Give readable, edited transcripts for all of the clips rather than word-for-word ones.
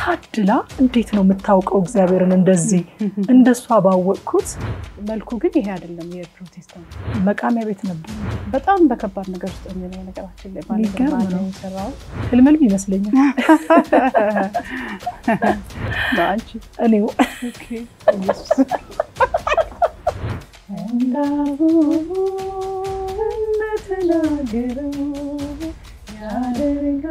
ታድላ እንዴት ነው የምታውቀው እግዚአብሔርን እንደዚህ እንደሷ ባወቅኩት መልኩ ግን ይሄ አይደለም የፕሮቴስታንት መቃሚያ ቤት ነበር በጣም በከባድ ነገር ውስጥ ነው ነገራችን ላይ ባለ ነው ተራው ህልምልም ይመስለኛል ዳንቺ እኔው ኦኬ ኢየሱስ እንዳው እንደተናገረው ያደረጋ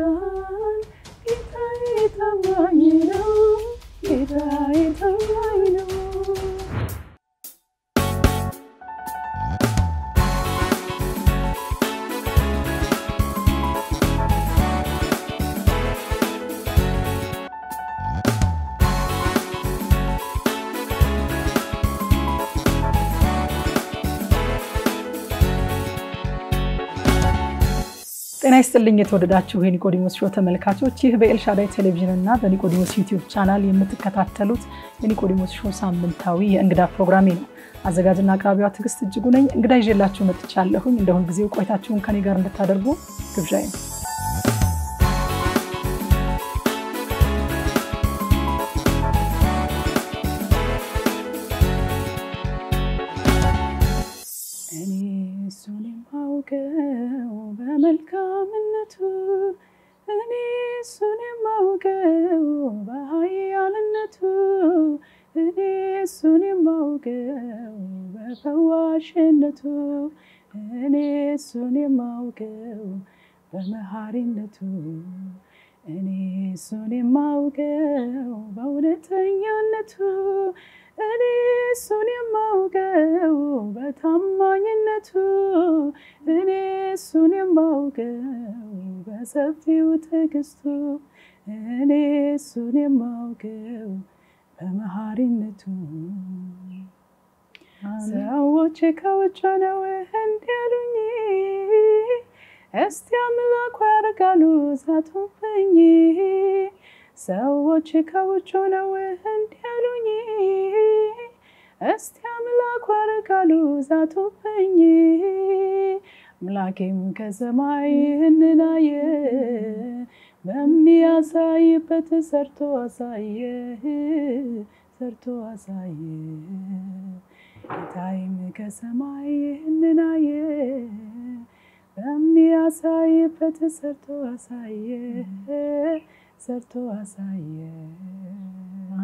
أنا أستلين يتودداتشو هي نيكوديموس شو تملكاتشو تيه بإلشادة تلفزيون النادى نيكوديموس يوتيوب قناة يمتكاتلوت نيكوديموس شو سامن تاوي إنقدا برنامجنا أزعاجنا كابيات قست الجونين إنقدا يجلاتشو متشالهم إندهم بزيو كويتاتشو ممكن يقارن التدربو كبجين أني سوني موجود بمهارنته أني سوني موجود بونتينته أني سوني موجود بتمانينته أني سوني موجود بسبتي وتكسته أني سوني موجود بمهارنته سأوتشك وجانا وهندي لوني أستي أملاك ورجالو زاتو فني سأوتشك وجانا وهندي لوني أستي أملاك ورجالو زاتو فني ملاكم كزماي هننايه بمي أساي بتسرتو أسايه سرتو أسايه تايم كسماي هننايه بمي أساي بتسرتو أسايه سرتو أسايه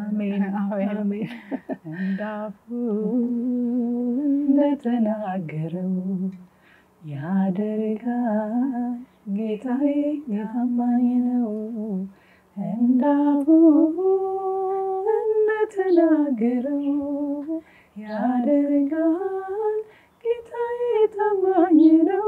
آمين آمين اندافو اندتناقرو يا درقا جيتاي جهماينو اندافو اندتناقرو يا درجال كتاي تماينو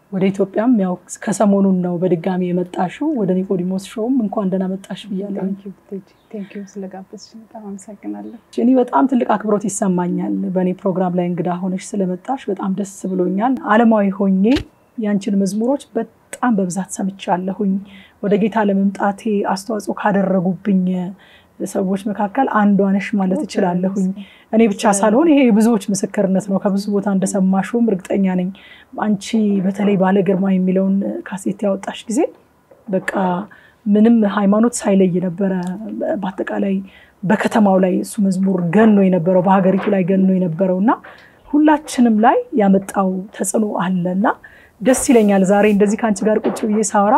ወደ ኢትዮጵያም ያው ከሰሞኑን ነው በድጋሚ የመጣሽው ወደ ኒቆዲሞስ ሾም እንኳን ደህና መጣሽ ብያለሁ ቴንኪው ስለጋበዝሽኝ በጣም አመሰግናለሁ እኔ በጣም ትልቅ አክብሮት ይሰማኛል በእኔ ፕሮግራም ላይ እንግዳ ሆነሽ ስለመጣሽ በጣም ደስ ብሎኛል ዓለማዊ ሆኜ ያንቺን መዝሙሮች በጣም በብዛት ሰምቻለሁኝ ወደ ጌታ ለመምጣቴ አስተዋጽኦ ካደረጉብኝ ሰዎች መካከል አንዷ ነሽ ማለት እችላለሁኝ እኔ ብቻ ሳልሆን ይሄ ብዙዎች መስከረነት ነው ከብዙ ቦታ እንደሰማሽው እርግጠኛ ነኝ አንቺ በተለይ ባለ ግርማ የሚለውን ካሴት ያወጣሽ ጊዜ በቃ ምንም ሃይማኖት ሳይለይ ነበር በአጠቃላይ በከተማው ላይ እሱ መዝሙር ገኖ የነበረው በሀገሪቱ ላይ ገኖ የነበረውና ሁላችንም ላይ ያመጣው ተጽዕኖ አለና ደስ ይለኛል ዛሬ እንደዚህ ካንቺ ጋር ቁጭ ብዬ ሳወራ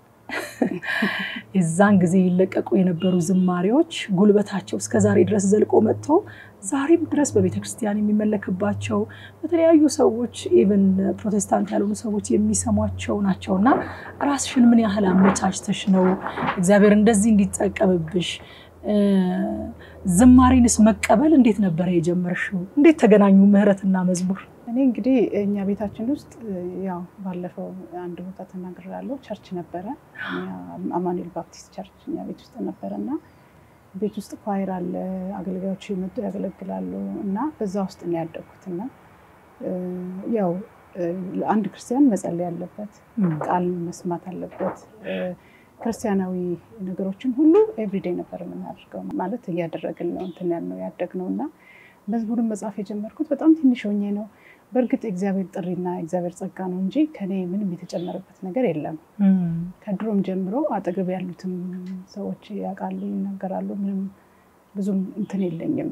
إزان جزيل لك أكوين بروز ماريوش قلوا بتحشوا سكزاري درس ذلك أمته زاري بدرس ببيت كريستياني مملك باتشوا مثلا أيو سووش إيفن بروتستانت على مسووش يمي سمواتشوا ناتشونا راس شنو من يهلام متعشتشنو زابير ندزين ديت أكاببش زمارين اسمك قبل نديت نبرة يجمر شو نديت تجنانيو مهرة النامزبور أنا قدي إني أبي تأكلوست يا بالله عندهم تاتنا قرالو church نبرة أماني البابتيست church إني أبي توست نبرنا بيجوست قاير على أغلب أشياء مدة أغلب قرالو إننا بزاست إني أدرك تنا ياو عند كريستيان مسألة اللبات قال مسمات اللبات كريستيانوي نقرأشون هلو every day نبرة منارجكم مالته يادرقلنا أنتنالنا يادرقنونا مزبور مزافي جمر كنت بتأمتي نشونينه بركت إجابة ترينا إجابة سكانون جي كني من بيتجمر بتنا قريلا كدروم جمرو أعتقد على تم سوتشي أقالينا قرالو من بزوم أنتنيل اليوم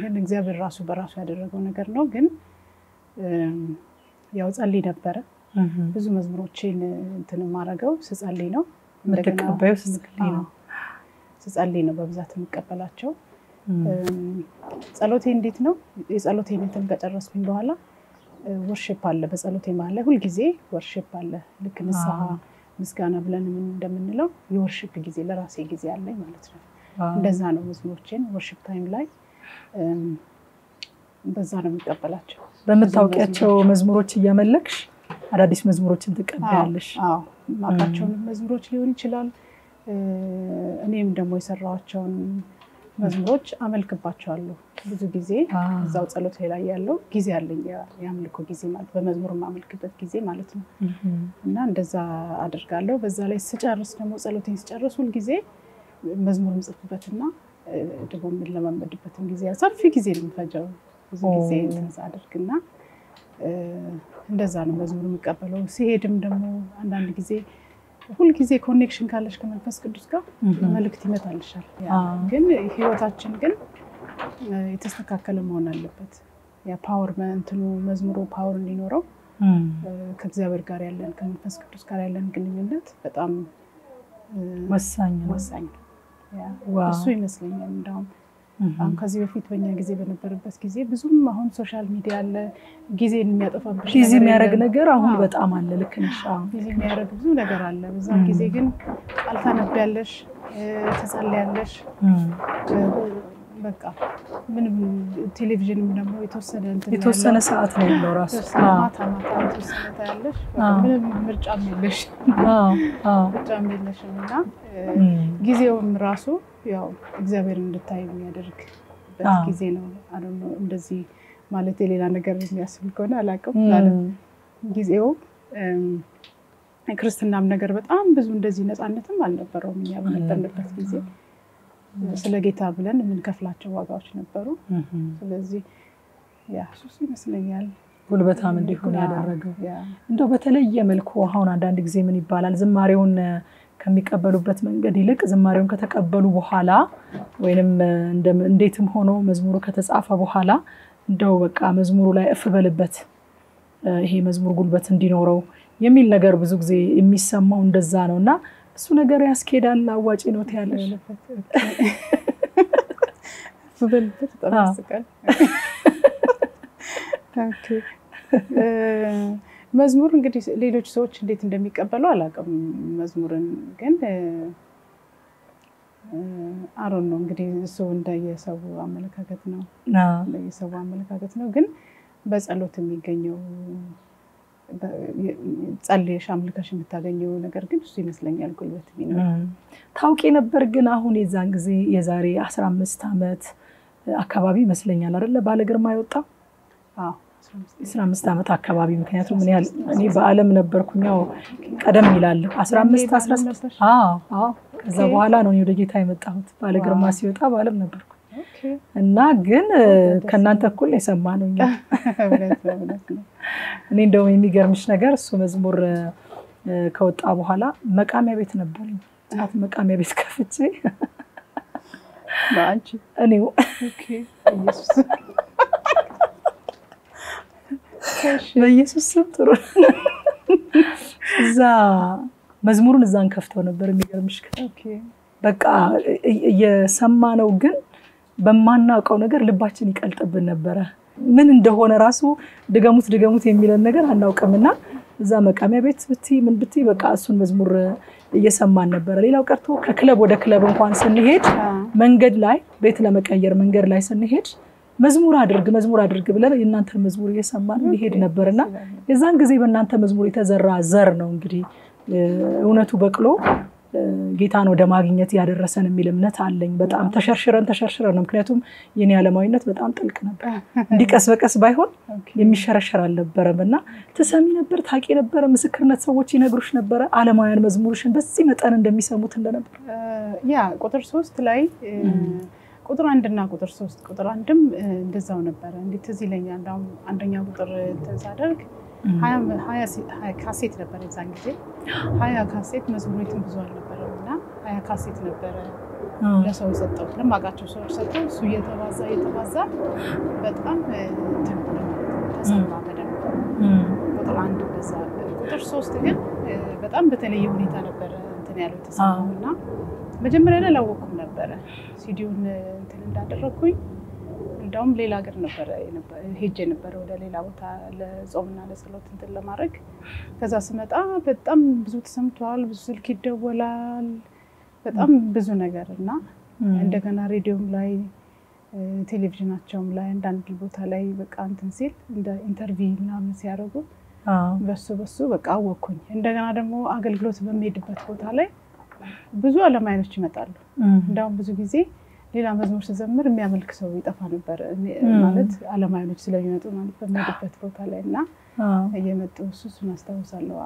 جن إجابة راسو براسو يادرقونا قرنا جن ياوز قلينا برا بزوم مزبور تشين أنتنو مارجو سس قلينا متقبل سسقلينا سسقلينا ببزات متقبلاتشو سألوتي نديت نو سألوتي نتم قدر رسمين بهلا ورشة بالله بس سألوتي ماله هو الجزء ورشة بالله لكن الساعة مسكانة بلن من دمن له يورشة الجزء لراسي الجزء على ما لترى دزانو مزموجين ورشة تايم لاين دزانو متقبلات شو بمتوقع شو مزموج يعملكش على ديس مزموج تتقبلش ما بتشون مزموج ليوني خلال أنا يمدمو يسرعشون مزبوط عملك باتشالو بزو جزء زود سألوت هلا يالو جزء هلا يعملكو جزء ما بمزمور ما عملك بات جزء مالتنا ناندزا أدركالو بس على السجارس نمو سألوتين السجارس والجزء مزمور مزق باتنا دبوم لما بدي باتن جزء صار في جزء المفاجأة بزو جزء ناندزا أدركنا ناندزا نمزمور مقابلو سيدم دمو عندنا جزء كل كذي كونكشن كالش كمان بس كدوسكا مالك تيمة تالشال يعني كن هو تاجن كن يتسكع كلامونا اللي بيت يا باور ما أنتنو مزمرو باور اللي نورو كتزابر كاريلان كمان بس كدوس كاريلان كن يملت بتأم وسعين يا سوي مثلين يعني دام أم كذي بفيت بنيا كذي بنبرد بس كذي بزوم ما هم سوشيال ميديا ال كذي ميات أفهم كذي ميارق نجرا هم بتأمن لك نشأ كذي ميارق بزوم نجرا له بزوم كذي جن ألفان بيلش تسأل ليش بقى من التلفزيون من مو يتوصل ساعات من الراس ما توصل ليش من مرجع ميلش مرجع ميلش منا كذي يوم راسو ياو إجابير من التايم يدرك بتكيزينه أنا مدرسي مالتي لي أنا قررت ناسب كونا لكم لأن جزئه كريستنا من قربت بس مدرسي ناس أنا تم على نبروم يا من تم نبرت جزء سلاقي تابلن من كفلات جواقعش نبرو فلذي يا خصوصي مثلا يال قلبتها من ديكون هذا الرجل إنتو بتلاقي ملكوا هون عندك زي من يبالل زي ماريون كم يقبلوا بتمن قديلك زي ما رأيهم كتقبلوا بحالا وينم عندما نديتهم هونو مزمور كتسعفه بحالا دو بقى مزمور لا يقبل ببت هي مزمور قلبت دينورو يميل نجار بزوج زي ميسا ما وندزانونا بس نجار يسكيد الله واجئ إنه تعلش قبل ببت أمسكال أوكي مزمور قدي ليلوش سوتش اللي تندمي قبله على مزمور كن أرونو قدي سون ده يسوي عمل كعكتنا لا يسوي عمل كعكتنا كن بس ألو تمي كنيو تسألي شامل كشم تاجنيو نقدر كن شو مثلاً يالكل وتبينه ثاوكينا برجنا هون يزانجزي يزاري أحسن مستعمت أكبابي مثلاً يالر اللي بالغر ما يوتا إسلام استعمت عكبابي مكنياتهم من هال أني بعلم نبركوني أو قدم ميلال عشرة مست عشرة كذا وعلى أنو يرجع تايم التعمد على جرماسيو تاب بعلم نبركوني الناجن كنا أنت كل يسمعنا يعني دومي ميجر مش نجار سو مزمور كوت أبو هلا مكامي بيت نبولي عارف مكامي بيت كفتي ما أنتي أنيو أوكي بيسوس ترى، إذا مزمور نزان كفتونه برمي قرمش كده. بقى يسمى نوجن بمانا كونه قر لباقي نيك ألتبن نبره من عنده هنا راسه دقاموت يميلن نجار هناو كمنا زامك أمي بتي من بتي بقى أصلا مزمور يسمى نبره ليلا وكرتو كلب وده كلب وقان سنهج من قد لاي بيت لما كير من قر لاي سنهج مزمور أدرج بلا إن أنت المزمور يسمى نهج نبرنا إذن جزيب إن أنت مزمور يتزرع زرنا ونجري هنا تبكلو جيتان ودماغينيتي هذا الرسالة ميلمنا تعلّين بتأم تشرشرن ممكناتهم يعني على ما ينت بتأم تلكنا ديك أسبك بايهون يمشي شرشر على برا بنا تسامينا برا تحكينا برا مسكرنا تسوتينا قرشنا برا على ما ين مزمورشن بس زينت أنا ندمي ساموت لنا برا يا قدر سوست لاي قدر عندنا قدر سوست قدر عندهم دزاون برا عندي تزيلين عندهم عندنا قدر تزادرك هاي كاسيت نبرة زانجتي هاي كاسيت مزموريتهم بزوال نبرة منا هاي كاسيت نبرة لسه وصلتوا لما قعدتوا شو وصلتوا سوية توازا يتوازا بدأم تنبرة تسمع بدأم بطل عنده بزاف كتر صوص تجن بدأم بتليوني تنبرة تنيالو تسمع منا بجمرنا لوكم نبرة سيدون تنداد الركوي دام ليلا غير نبره هيجي نبره ወደ ሌላ ቦታ ለጾምና ለጸሎት እንትን ለማድረግ ከዛ ስመጣ በጣም ብዙ ተሰምቷል ብዙ ስልክ ይደወላል በጣም ብዙ ነገርና እንደገና ሬዲዮም ላይ ቴሌቪዥናቸውም ላይ አንዳንድ ቦታ ላይ በቃ እንትን ሲል እንደ ኢንተርቪው ምናምን ሲያደርጉ በሱ በቃ አወኩኝ እንደገና ደግሞ አገልግሎት በሚሄድበት ቦታ ላይ ብዙ አለማይኖች ይመጣሉ እንደውም ብዙ ጊዜ ሌላ መዝሙር ሲዘምር የሚያመልክ ሰው ይጠፋ ነበር ማለት አለማይኖች ስለሚመጡ ማለት በሚደበት ቦታ ላይና እየመጡ እሱን አስተውሳለሁ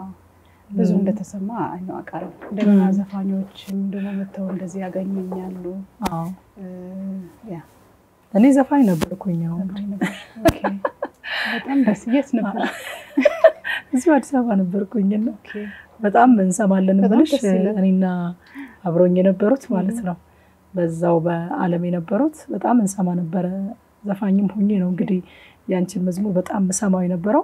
ብዙ እንደተሰማ አይኖ አቃረ እንደና ዘፋኞች እንደሆነ መተው እንደዚህ ያገኙኛሉ ያ እኔ ዘፋኝ ነበርኩኝ ኦኬ በጣም ደስ ይስ ነበር እዚህ አዲስ አበባ ነበርኩኝና ኦኬ በጣም እንሰማለን ብለሽ እኔና አብሮኝ የነበሩት ማለት ነው በዛው በአለም የነበሩት በጣም እንሰማ ነበር ዘፋኝም ሆኜ ነው እንግዲህ ያንቺን መዝሙር በጣም ሰማው የነበረው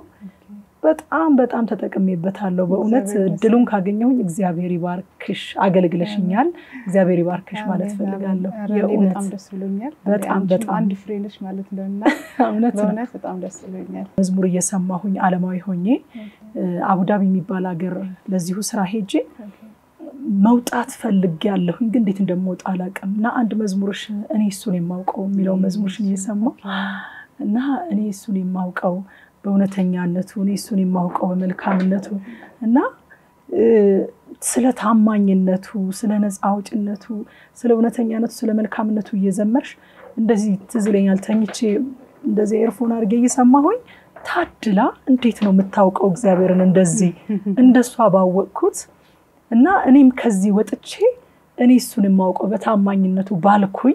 በጣም ተጠቅሜበታለሁ በእውነት ድሉን ካገኘሁኝ እግዚአብሔር ይባርክሽ አገልግለሽኛል እግዚአብሔር ይባርክሽ ማለት ፈልጋለሁ በጣም ደስ ብሎኛል በጣም አንድ ፍሬንሽ ማለት ነውና እውነት በጣም ደስ ብሎኛል መዝሙር እየሰማሁኝ ዓለማዊ ሆኜ አቡዳቢ የሚባል ሀገር ለዚሁ ስራ ሄጄ መውጣት ፈልጋለሁ ግን እንዴት እንደምወጣ አላቀምና አንድ መዝሙርሽ እኔ እሱን የማውቀው ሚለው መዝሙርሽን እየሰማሁ እና እኔ እሱን የማውቀው በእውነተኛነቱ እኔ እሱን የማውቀው በመልካምነቱ እና ስለ ታማኝነቱ ስለ ነፃውጭነቱ ስለ እውነተኛነቱ ስለ መልካምነቱ እየዘመርሽ እንደዚህ ትዝለኛል ተኝቼ እንደዚህ ኤርፎን አድርጌ እየሰማሁኝ ታድላ እንዴት ነው የምታውቀው እግዚአብሔርን እንደዚህ እንደሷ ባወቅኩት እና እኔም ከዚህ ወጥቼ እኔ እሱን የማውቀው በታማኝነቱ ባልኩኝ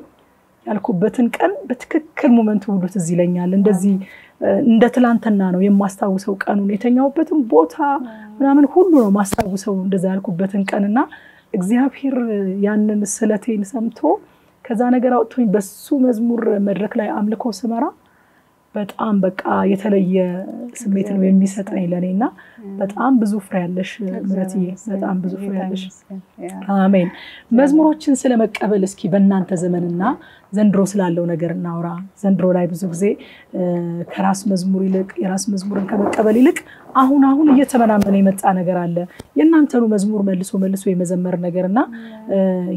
ያልኩበትን ቀን በትክክል ሞመንቱ ሁሉ ትዝ ይለኛል እንደዚህ እንደ ትላንትና ነው የማስታውሰው ቀኑን የተኛውበትን ቦታ ምናምን ሁሉ ነው ማስታውሰው እንደዛ ያልኩበትን ቀንና እግዚአብሔር ያንን ስለቴን ሰምቶ ከዛ ነገር አውጥቶኝ በሱ መዝሙር መድረክ ላይ አምልኮ ስመራ በጣም በቃ የተለየ ስሜት ነው የሚሰጠኝ ለኔና በጣም ብዙ ፍሬ ያለሽ ምረትዬ በጣም ብዙ ፍሬ ያለሽ አሜን መዝሙሮችን ስለመቀበል እስኪ በእናንተ ዘመንና ዘንድሮ ስላለው ነገር እናውራ ዘንድሮ ላይ ብዙ ጊዜ ከራስ መዝሙር ይልቅ የራስ መዝሙርን ከመቀበል ይልቅ አሁን እየተመናመነ የመጣ ነገር አለ የእናንተኑ መዝሙር መልሶ የመዘመር ነገርና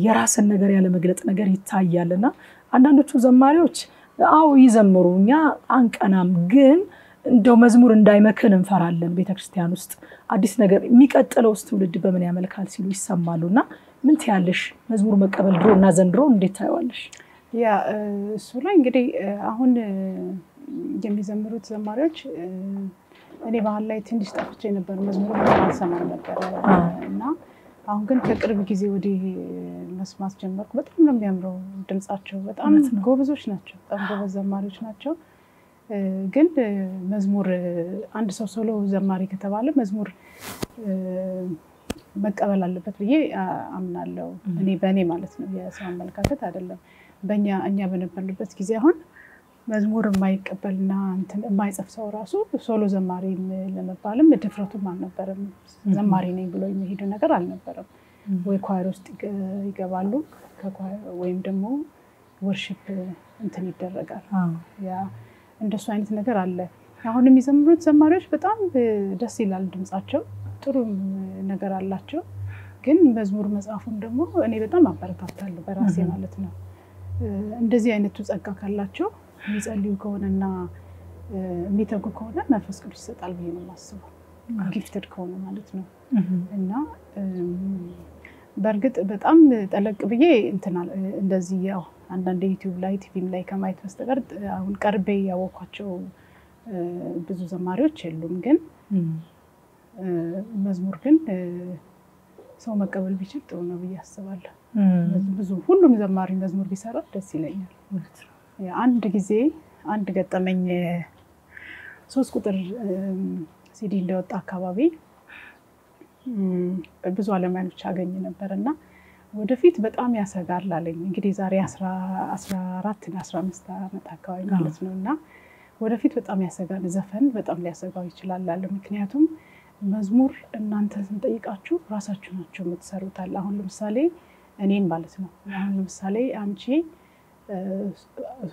የራስን ነገር ያለ መግለጥ ነገር ይታያልና አንዳንዶቹ ዘማሪዎች አው ይዘምሩኛ አንቀናም ግን እንደው መዝሙር እንዳይመከን እንፈራለን ቤተክርስቲያን ውስጥ አዲስ ነገር የሚቀጥለው ስትውልድ በምን ያመልካል ሲሉ ይሰማሉና ምን ታያለሽ መዝሙር መቀበል ድሮና ዘንድሮ እንዴት ታያለሽ ያ እሱ ላይ እንግዲህ አሁን የሚዘምሩት ዘማሪዎች እኔ ባህል ላይ ትንሽ ጠፍቼ ነበር መዝሙር ማሰማር ነበር እና አሁን ግን ከቅርብ ጊዜ ወዲህ መስማት ጀመርኩ በጣም ነው የሚያምረው ድምጻቸው በጣም ጎበዞች ናቸው በጣም ጎበዝ ዘማሪዎች ናቸው ግን መዝሙር አንድ ሰው ሶሎ ዘማሪ ከተባለ መዝሙር መቀበል አለበት ብዬ አምናለሁ እኔ በእኔ ማለት ነው የሰው አመለካከት አይደለም በእኛ በነበርንበት ጊዜ አሁን مزمور مايك قبلنا انت ما يصفصوا راسه سولو زماري لمبالم دفرتوم ما نبرم زماري ني بلو يمهيدو ነገር አልነበረም ወይ ኳየር ውስጥ ይገባሉ ወይም ደግሞ ወርሺፕ እንትን ይደረጋል ያ እንደሱ አይነት ነገር አለ አሁን የሚዘምሩት ዘማሪዎች በጣም ደስ ይላል ድምጻቸው ጥሩ ነገር አላቸው ግን መዝሙር መጽሐፉም ደግሞ እኔ በጣም አበረታታለሁ በራሴ ማለት ነው እንደዚህ አይነቱ ጸጋ ካላቸው የሚጸልዩ ከሆነና የሚተጉ ከሆነ መንፈስ ቅዱስ ይሰጣል ብዬ ነው የማስበው ጊፍትድ ከሆነ ማለት ነው እና በርግጥ በጣም ጠለቅ ብዬ እንትናል እንደዚህ ያው አንዳንድ ዩቲዩብ ላይ ቲቪም ላይ ከማይት በስተቀር አሁን ቀርቤ ያወኳቸው ብዙ ዘማሪዎች የሉም ግን መዝሙር ግን ሰው መቀበል ቢችል ጥሩ ነው ብዬ አስባለሁ ብዙ ሁሉም ዘማሪ መዝሙር ቢሰራ ደስ ይለኛል ያ አንድ ጊዜ አንድ ገጠመኝ 3 ቁጥር ሲዲ እንደወጣ አካባቢ ብዙ አለማኖች አገኘ ነበርና ወደፊት በጣም ያሰጋል አለኝ እንግዲህ ዛሬ 14 እና 15 አመት አካባቢ ማለት ነውና ወደፊት በጣም ያሰጋል ዘፈን በጣም ሊያሰጋው ይችላል አለ ምክንያቱም መዝሙር እናንተ እንጠይቃችሁ ራሳችሁ ናችሁ የምትሰሩታል አሁን ለምሳሌ እኔን ማለት ነው አሁን ለምሳሌ አንቺ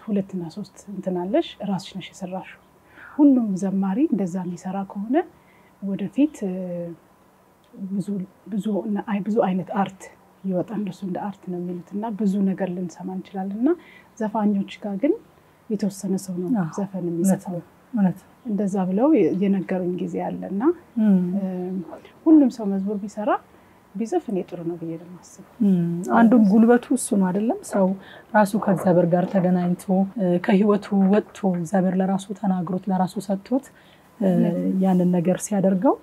ሁለት እና ሶስት እንትናለሽ ራስሽ ነሽ የሰራሽው ሁሉም ዘማሪ እንደዛ የሚሰራ ከሆነ ወደፊት ብዙ አይነት አርት ይወጣ እንደሱ እንደ አርት ነው የሚሉትና ብዙ ነገር ልንሰማ እንችላለንና ዘፋኞች ጋር ግን የተወሰነ ሰው ነው ዘፈን የሚሰራው ማለት እንደዛ ብለው የነገሩኝ ጊዜ አለና ሁሉም ሰው መዝሙር ቢሰራ ቢዘፍን ጥሩ ነው ብዬ ለማስብ አንዱም ጉልበቱ እሱ ነው አይደለም ሰው ራሱ ከእግዚአብሔር ጋር ተገናኝቶ ከህይወቱ ወጥቶ እግዚአብሔር ለራሱ ተናግሮት ለራሱ ሰጥቶት ያንን ነገር ሲያደርገው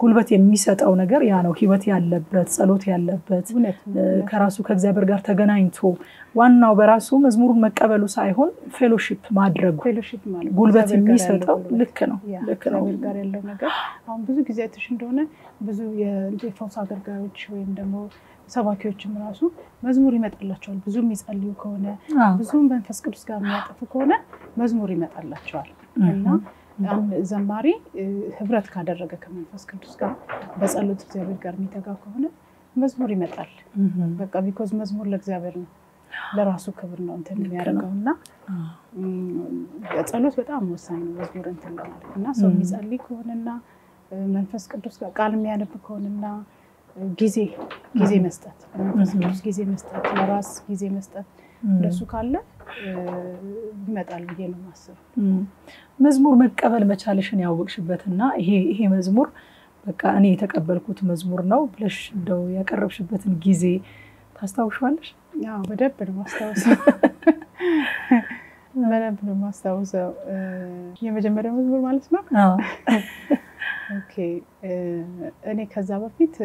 ጉልበት የሚሰጠው ነገር ያ ነው ህይወት ያለበት ጸሎት ያለበት ከራሱ ከእግዚአብሔር ጋር ተገናኝቶ ዋናው በራሱ መዝሙሩን መቀበሉ ሳይሆን ፌሎሺፕ ማድረጉ ፌሎሺፕ ማለት ጉልበት የሚሰጠው ልክ ነው ጋር ያለው ነገር አሁን ብዙ ጊዜ ትሽ እንደሆነ ብዙ የፈውስ አገልጋዮች ወይም ደግሞ ሰባኪዎችም ራሱ መዝሙር ይመጣላቸዋል ብዙ የሚጸልዩ ከሆነ ብዙ መንፈስ ቅዱስ ጋር የሚያጠፉ ከሆነ መዝሙር ይመጣላቸዋል እና ዘማሪ ህብረት ካደረገ ከመንፈስ ቅዱስ ጋር በጸሎት እግዚአብሔር ጋር የሚተጋ ከሆነ መዝሙር ይመጣል በቃ because መዝሙር ለእግዚአብሔር ነው ለራሱ ክብር ነው እንትን የሚያደርገውና ጸሎት በጣም ወሳኝ ነው መዝሙር እንትን ለማለትና ሰው የሚጸልይ ከሆነና መንፈስ ቅዱስ ጋር ቃል የሚያነብ ከሆነና ጊዜ መስጠት መንፈስ ቅዱስ ጊዜ መስጠት ለራስ ጊዜ መስጠት ለሱ ካለ ይመጣል ብዬ ነው የማስበው መዝሙር መቀበል መቻልሽን ያወቅሽበትና ይሄ መዝሙር በቃ እኔ የተቀበልኩት መዝሙር ነው ብለሽ እንደው ያቀረብሽበትን ጊዜ ታስታውሻለሽ ያው በደንብ ነው ማስታውሰው የመጀመሪያው መዝሙር ማለት ነው ኦኬ እኔ ከዛ በፊት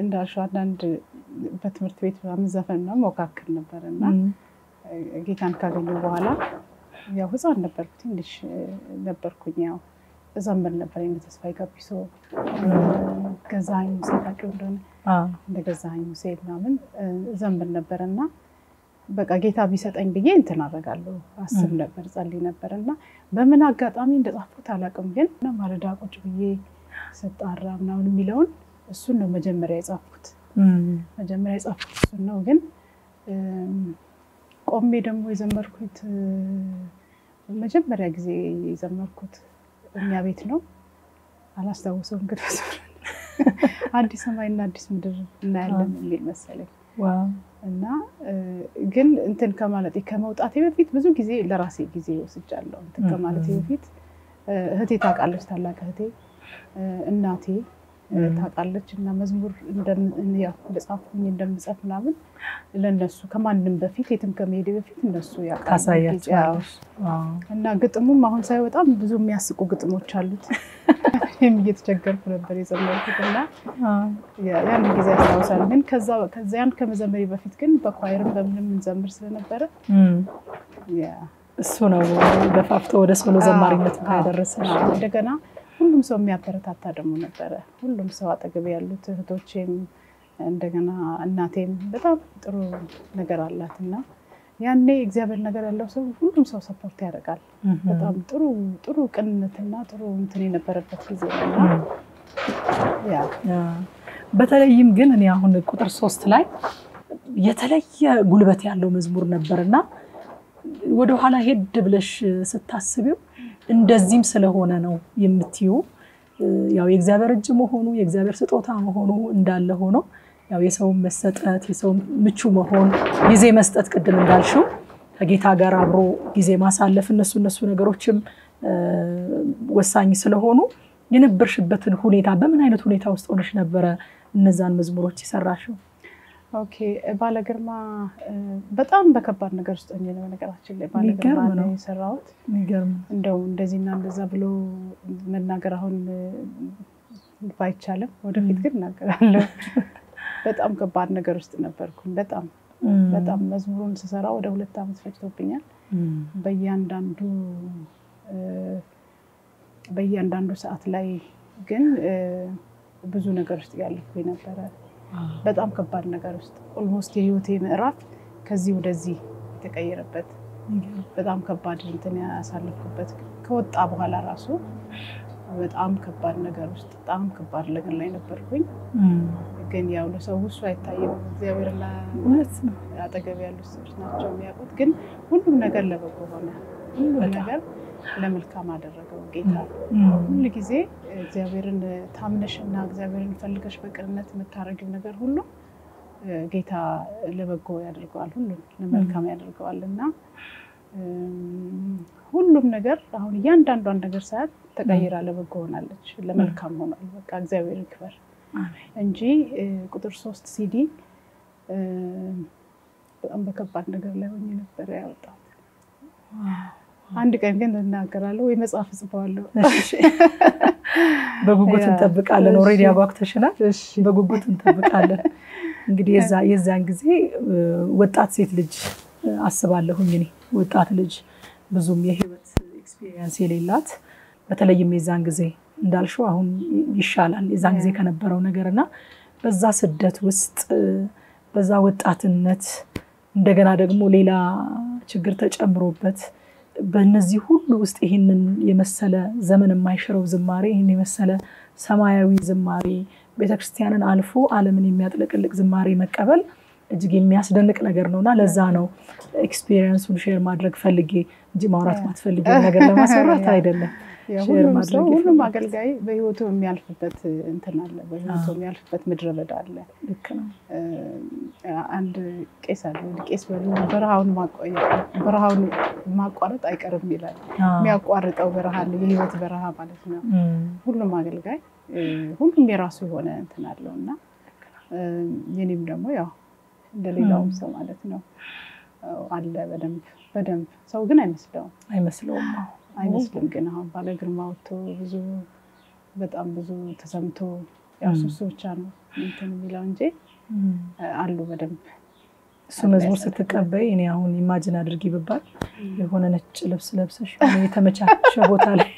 እንዳልሽው አንድ በትምህርት ቤት በመዘፈን ነው መካከል ነበርና ጌታን ካገኘሁ በኋላ ያው ህፃን ነበርኩ ትንሽ ነበርኩኝ ያው ዘምር ነበር የምትስፋይ ጋቢሶ ገዛኝ ሰጣቀው እንደሆነ እንደገዛኝ ሰይድናምን ዘምር ነበርና በቃ ጌታ ቢሰጠኝ ብዬ እንትን አደረጋለሁ አስብ ነበር ጸልይ ነበርና በምን አጋጣሚ እንደጻፍኩት አላውቅም ግን ማረዳ ቆጭ ብዬ ሰጣራ ምናምን የሚለውን እሱ ነው መጀመሪያ የጻፍኩት መጀመሪያ የጻፍኩት እሱ ነው ግን ቆሜ ደግሞ የዘመርኩት መጀመሪያ ጊዜ የዘመርኩት እኛ ቤት ነው አላስተውሰውም ግን አዲስ ሰማይና አዲስ ምድር እና ያለን የሚል መሰለኝ ዋው እና ግን እንትን ከማለቴ ከመውጣቴ በፊት ብዙ ጊዜ ለራሴ ጊዜ ወስጃለሁ እንትን ከማለቴ በፊት እህቴ ታውቃለች ታላቅ እህቴ እናቴ ታጣለች እና መዝሙር እንደጻፍኩኝ እንደምጻፍ ምናምን ለነሱ ከማንንም በፊት የትም ከመሄድ በፊት እነሱ ያቃሳያቸው እና ግጥሙም አሁን ሳይወጣም ብዙ የሚያስቁ ግጥሞች አሉት እኔም እየተቸገርኩ ነበር የዘመርኩትና ያን ጊዜ አስታውሳለሁ ግን ከዛም ከመዘመሪ በፊት ግን በኳየር በምንም እንዘምር ስለነበረ ያ እሱ ነው ደፋፍቶ ወደ ሶሎ ዘማሪነት ያደረሰሽ እንደገና ሁሉም ሰው የሚያበረታታ ደሞ ነበር ሁሉም ሰው አጠገብ ያሉት እህቶቼም እንደገና እናቴም በጣም ጥሩ ነገር አላትና ያኔ እግዚአብሔር ነገር ያለው ሰው ሁሉም ሰው ሰፖርት ያደርጋል በጣም ጥሩ ቅንነትና ጥሩ እንትን የነበረበት ጊዜ ነው ያ በተለይም ግን እኔ አሁን ቁጥር 3 ላይ የተለየ ጉልበት ያለው መዝሙር ነበርና ወደ ኋላ ሄድ ብለሽ ስታስቢው እንደዚህም ስለሆነ ነው የምትዩ ያው የእግዚአብሔር እጅ መሆኑ የእግዚአብሔር ስጦታ መሆኑ እንዳለ ሆኖ ያው የሰው መስጠት የሰው ምቹ መሆን ግዜ መስጠት ቀደም እንዳልሽው ከጌታ ጋር አብሮ ግዜ ማሳለፍ እነሱ ነገሮችም ወሳኝ ስለሆኑ የነበርሽበትን ሁኔታ በምን አይነት ሁኔታ ውስጥ ሆነሽ ነበር እነዛን መዝሙሮች ይሰራሽው ኦኬ ባለግርማ በጣም በከባድ ነገር ውስጥ ሆኜ ነው ነገራችን ላይ ባለግርማ ነው የሰራሁት ንገርም እንደው እንደዚህና እንደዛ ብሎ መናገር አሁን ባይቻለም ወደፊት ግን እናገራለሁ በጣም ከባድ ነገር ውስጥ ነበርኩኝ በጣም መዝሙሩን ሰራ ወደ 2 አመት ፈጅቶብኛል በእያንዳንዱ ሰዓት ላይ ግን ብዙ ነገር ውስጥ ያለኩኝ ነበር በጣም ከባድ ነገር ውስጥ ኦልሞስት የህይወቴ ምዕራፍ ከዚህ ወደዚህ ተቀየረበት በጣም ከባድ እንትን ያሳለፍኩበት ከወጣ በኋላ ራሱ በጣም ከባድ ነገር ውስጥ በጣም ከባድ ነገር ላይ ነበርኩኝ ግን ያው ለሰው ሁሉ አይታየም እግዚአብሔር ለእውነት ነው አጠገብ ያሉት ሰዎች ናቸው የሚያውቁት ግን ሁሉም ነገር ለበጎ ሆነ ሁሉም ነገር ለመልካም አደረገው ጌታ ሁሉ ጊዜ እግዚአብሔርን ታምነሽና እግዚአብሔርን ፈልገሽ በቅርነት መታረግም ነገር ሁሉ ጌታ ለበጎ ያደርገዋል ሁሉ ለመልካም ያደርገዋልና ሁሉም ነገር አሁን ያንዳንዷን ነገር ሰዓት ተቀይራ ለበጎ ሆናለች ለመልካም ሆናል በቃ እግዚአብሔር ይክበር እንጂ ቁጥር 3 ሲዲ በጣም በከባድ ነገር ላይ ሆኜ ነበር ያወጣው አንድ ቀን ግን እናገራለሁ ወይ መጽሐፍ ጽፈዋለሁ እሺ በጉጉት እንጠብቃለን ኦሬዲ አጓክተሽናል እሺ በጉጉት እንጠብቃለን እንግዲህ የዛን ጊዜ ወጣት ሴት ልጅ አስባለሁኝ እኔ ወጣት ልጅ ብዙም የህይወት ኤክስፒሪየንስ የሌላት በተለይም የዛን ጊዜ እንዳልሽው አሁን ይሻላል የዛን ጊዜ ከነበረው ነገርና በዛ ስደት ውስጥ በዛ ወጣትነት እንደገና ደግሞ ሌላ ችግር ተጨምሮበት በእነዚህ ሁሉ ውስጥ ይሄንን የመሰለ ዘመን የማይሽረው ዝማሬ ይሄን የመሰለ ሰማያዊ ዝማሬ ቤተክርስቲያንን አልፎ ዓለምን የሚያጥለቅልቅ ዝማሬ መቀበል እጅግ የሚያስደንቅ ነገር ነውና ለዛ ነው ኤክስፒሪየንሱን ሼር ማድረግ ፈልጌ እንጂ ማውራት ማትፈልጊ ነገር ለማሰራት አይደለም ሼር ማድረግ ሁሉም አገልጋይ በህይወቱ የሚያልፍበት እንትን አለ በህይወቱ የሚያልፍበት ምድረበዳ አለ ልክ ነው አንድ ቄስ አለ ቄስ በለው በረሃውን ማቋረጥ አይቀርም ይላል የሚያቋርጠው በረሃ ነው የህይወት በረሃ ማለት ነው ሁሉም አገልጋይ ሁሉም የራሱ የሆነ እንትን አለውና የኔም ደግሞ ያው እንደሌላው ሰው ማለት ነው አለ በደንብ ሰው ግን አይመስለውም አይመስልም ግን አሁን ባለግርማውቶ ብዙ በጣም ብዙ ተሰምቶ ያው ሰዎች አሉ እንትን የሚለው እንጂ አሉ በደንብ እሱ መዝሙር ስትቀበይ እኔ አሁን ኢማጂን አድርጊ በባል የሆነ ነጭ ልብስ ለብሰሽ የተመቻቸ ቦታ ላይ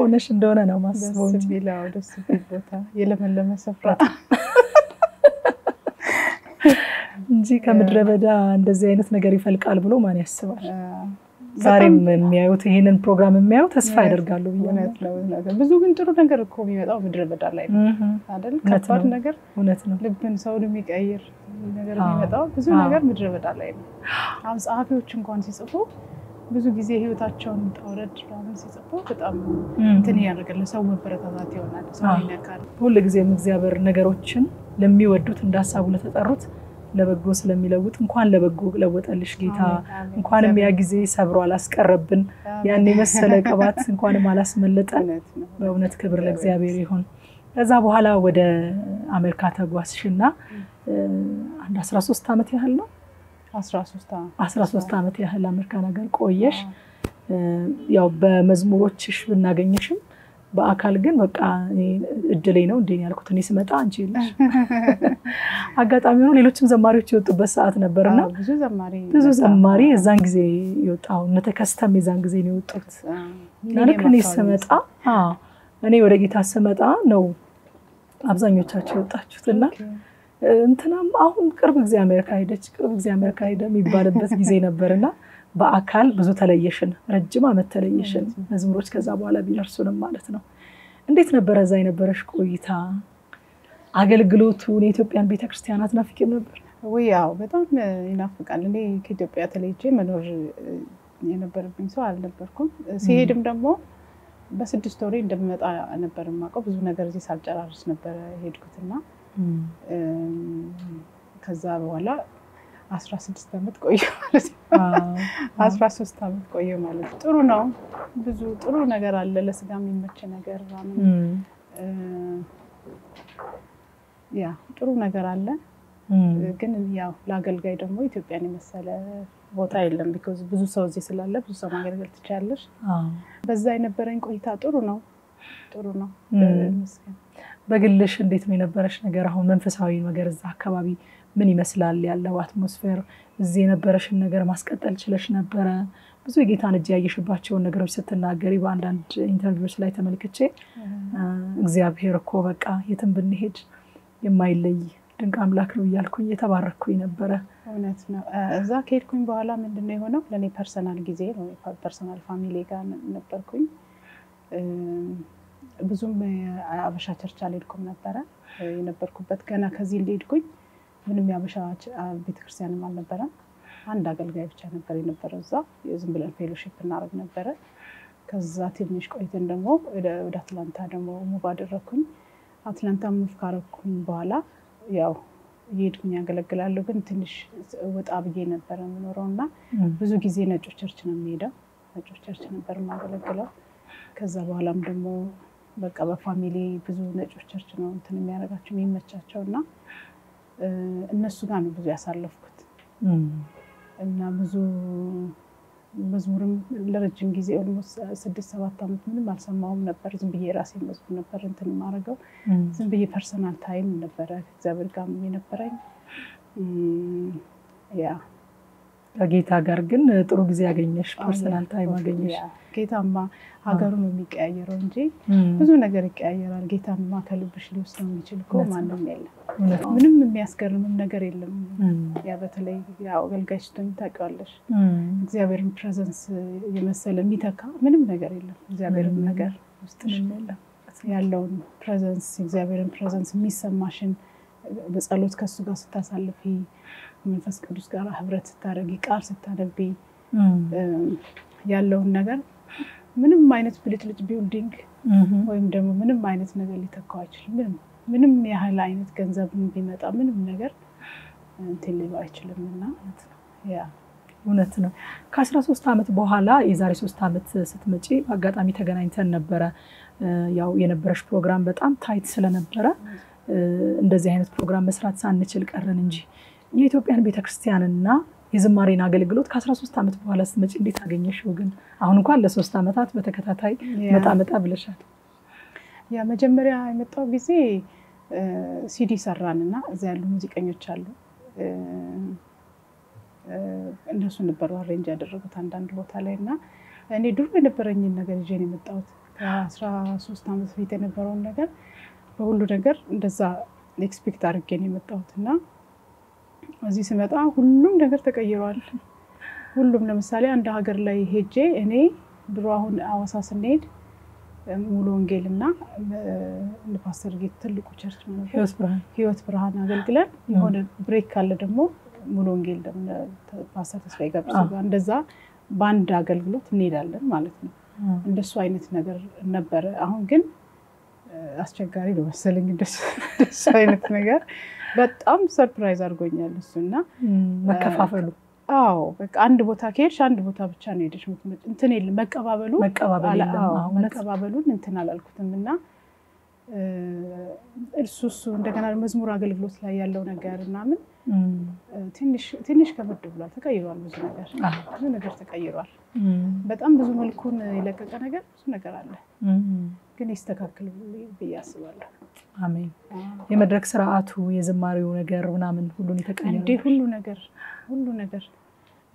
ሆነሽ እንደሆነ ነው ማስበው የሚለው ደስ ይላል ቦታ የለመለመ ስፍራ እንጂ ከምድረበዳ እንደዚህ አይነት ነገር ይፈልቃል ብሎ ማን ያስባል ዛሬም የሚያዩት ይሄንን ፕሮግራም የሚያዩ ተስፋ ያደርጋሉ እውነት ነው ብዙ ግን ጥሩ ነገር እኮ የሚመጣው ምድረበዳ ላይ አይደል ከባድ ነገር እውነት ነው ልብን ሰውን የሚቀይር ነገር የሚመጣው ብዙ ነገር ምድረበዳ ላይ ነው አሁን ጸሐፊዎች እንኳን ሲጽፉ ብዙ ጊዜ ህይወታቸውን ተወረድ ብለን ሲጽፉ በጣም እንትን ያደርጋል ሰው መበረታታት ይሆናል ሰው ይነካል ሁሉ ጊዜ እግዚአብሔር ነገሮችን ለሚወዱት እንዳሳቡ ለተጠሩት ለበጎ ስለሚለውጥ እንኳን ለበጎ ለወጣልሽ ጌታ እንኳንም ያ ጊዜ ሰብሮ አላስቀረብን ያን የመሰለ ቀባት እንኳንም አላስመለጠን በእውነት ክብር ለእግዚአብሔር ይሁን ከዛ በኋላ ወደ አሜሪካ ተጓዝሽና አንድ 13 አመት ያህል ነው 13 አመት ያህል አሜሪካ ነገር ቆየሽ ያው በመዝሙሮችሽ እናገኘሽም በአካል ግን በቃ እድሌ ነው እንደኛ ያልኩት እኔ ስመጣ አንቺ ልሽ አጋጣሚ ሆኖ ሌሎችም ዘማሪዎች ይወጡበት ሰዓት ነበርና ብዙ ዘማሪ እዛን ጊዜ ይወጣው ነተከስተም እዛን ጊዜ ነው ይወጡት ማለት እኔ ስመጣ እኔ ወደ ጌታ ስመጣ ነው አብዛኞቻችሁ ይወጣችሁትና انتنا آخون کرب گزی آمریکا هیده چکرب گزی آمریکا هیده میبارد بس گزی نبرنا با آکال بزو تلیشن رجمام تلیشن نزم روش کذاب ولی بیارسونم مالتنا اندیت نبره زای نبرش کویتا عقل جلوتو نیتوبیان بیت کریستیانات نافیک نبر ویاو بدون اینافق علی کیتوبیات لیجی منور نبر بینسوال نبرکم سیدم دمو بس دستوری دمت نبرم ماکو بزو نگرزی سال جرارش نبر هیچ کتنه کذاب ولی عصرش دستمت کویه مالی عصرش دستمت کویه مالی ترونو بزو ترون نگر علی لسگامی مچ نگر يا ترون نجارله، كنا يا لاجل جاي دمو يتوب يعني مثلا وطايلهم because بزو سوزي سلاله بزو سما غير قلت تشالش، بس زين نبرين كوي تاترونا، ترونا، مسكين. بقولش ديت مين نبرش نجارهم منفسهاين مجر الزحكة بابي مني مثلا اللي على واتموسفير زين نبرش النجار ماسكت ألشلش نبرة بزو يجي تاني جايش بحشة والنجار بسات النجاري وعندنا إنترفيوش لايت ملكة شيء، إجزاء بهير كوبك يتم بالنهج. የማይለይ ድንቅ አምላክ ነው ያልኩኝ የተባረኩኝ ነበር እውነት ነው እዛ ከሄድኩኝ በኋላ ምንድነው የሆነው ለኔ ፐርሰናል ጊዜ ነው ፐርሰናል ፋሚሊ ጋር ነበርኩኝ ብዙም አበሻ ቸርች አልሄድኩም ነበር የነበርኩበት ገና ከዚህ እንደሄድኩኝ ምንም ያበሻ ቤተክርስቲያንም አልነበረም አንድ አገልጋይ ብቻ ነበር የነበረው እዛ የዝም ብለን ፌሎሺፕ እናደርግ ነበር ከዛ ትንሽ ቆይተን ደግሞ ወደ አትላንታ ደግሞ ሙቭ አደረኩኝ አትላንታ መፍካረኩኝ በኋላ ያው ይሄድኩኝ ያገለግላለሁ ግን ትንሽ ወጣ ብዬ ነበር ምኖርውና ብዙ ጊዜ ነጮች ቸርች ነው የሚሄደው ነጮች ቸርች ነበር ማገለግለው ከዛ በኋላም ደግሞ በቃ በፋሚሊ ብዙ ነጮች ቸርች ነው እንትን የሚያረጋቸው የሚመቻቸውና እነሱ ጋር ነው ብዙ ያሳለፍኩት እና ብዙ መዝሙርም ለረጅም ጊዜ ኦልሞስት 6-7 አመት ምንም አልሰማሁም ነበር ዝም ብዬ ራሴ መዝሙር ነበር እንትን ማረገው ዝም ብዬ ፐርሰናል ታይም ነበር እግዚአብሔር ጋር የነበረኝ ያ ጌታ ጋር ግን ጥሩ ጊዜ ያገኘሽ ፐርሰናል ታይም ያገኘሽ ጌታማ ሀገሩ ነው የሚቀያየረው እንጂ ብዙ ነገር ይቀያየራል ጌታማ ከልብሽ ልብስ ነው የሚችልኮ ማንም የለም ምንም የሚያስገርምም ነገር የለም ያ በተለይ ያው ገልጋሽቱን ታቀዋለሽ እግዚአብሔርን ፕሬዘንስ የመሰለ የሚተካ ምንም ነገር የለም እግዚአብሔርን ነገር ውስጥ የለም ያለው ፕሬዘንስ እግዚአብሔርን ፕሬዘንስ የሚሰማሽን በጸሎት ከሱ ጋር ስታሳልፊ መንፈስ ቅዱስ ጋር ህብረት ስታደርጊ ቃል ስታደርጊ ያለው ነገር ምንም አይነት ብልጭልጭ ቢልዲንግ ወይም ደግሞ ምንም አይነት ነገር ሊተካው አይችልም ምንም ያህል አይነት ገንዘብ ቢመጣ ምንም ነገር እንትልባ አይችልምና ያ እውነት ነው ከ13 አመት በኋላ የዛሬ 3 አመት ስትመጪ አጋጣሚ ተገናኝተን ነበር ያው የነበረሽ ፕሮግራም በጣም ታይት ስለነበረ እንደዚህ አይነት ፕሮግራም መስራት ሳንችል ቀረን እንጂ የኢትዮጵያን ቤተክርስቲያንና የዝማሬን አገልግሎት ከ13 አመት በኋላ ስመጭ እንዴት አገኘሽው ግን አሁን እንኳን ለ3 አመታት በተከታታይ መጣመጣ ብለሻል ያ መጀመሪያ የመጣው ጊዜ ሲዲ ሰራንና እዛ ያሉ ሙዚቀኞች አሉ እንደሱ ነበር አሬንጅ ያደረጉት አንድ ቦታ ላይና እኔ ድሮ የነበረኝ ነገር ጄን የመጣሁት ከ13 አመት በፊት የነበረው ነገር በሁሉ ነገር እንደዛ ኤክስፔክት አድርገን የመጣሁትና እዚህ ስመጣ ሁሉም ነገር ተቀይሯል ሁሉም ለምሳሌ አንድ ሀገር ላይ ሄጄ እኔ ድሮ አሁን አዋሳ ስንሄድ ሙሉ ወንጌልና ለፓስተር ጌት ትልቁ ቸርች ነው ህይወት ብርሃን አገልግለን የሆነ ብሬክ ካለ ደግሞ ሙሉ ወንጌል ደግሞ ፓስተር ተስፋዬ ጋብሶ እንደዛ ባንድ አገልግሎት እንሄዳለን ማለት ነው እንደሱ አይነት ነገር ነበር አሁን ግን አስቸጋሪ ነው መሰለኝ እንደሱ አይነት ነገር በጣም ሰርፕራይዝ አድርጎኛል እሱና መከፋፈሉ አዎ በቃ አንድ ቦታ ከሄድሽ አንድ ቦታ ብቻ ነው ሄደሽ እንትን የለም መቀባበሉን እንትን አላልኩትምና እርሱሱ እንደገና መዝሙር አገልግሎት ላይ ያለው ነገርና ምን ትንሽ ከበድ ብሏል ተቀይሯል ብዙ ነገር ተቀይሯል በጣም ብዙ መልኩን የለቀቀ ነገር ብዙ ነገር አለ ግን ይስተካከላል በያስባለሁ አሜን የመድረክ ስርዓቱ የዝማሬው ነገር ምናምን ሁሉን ተቀየረ እንዴ ሁሉ ነገር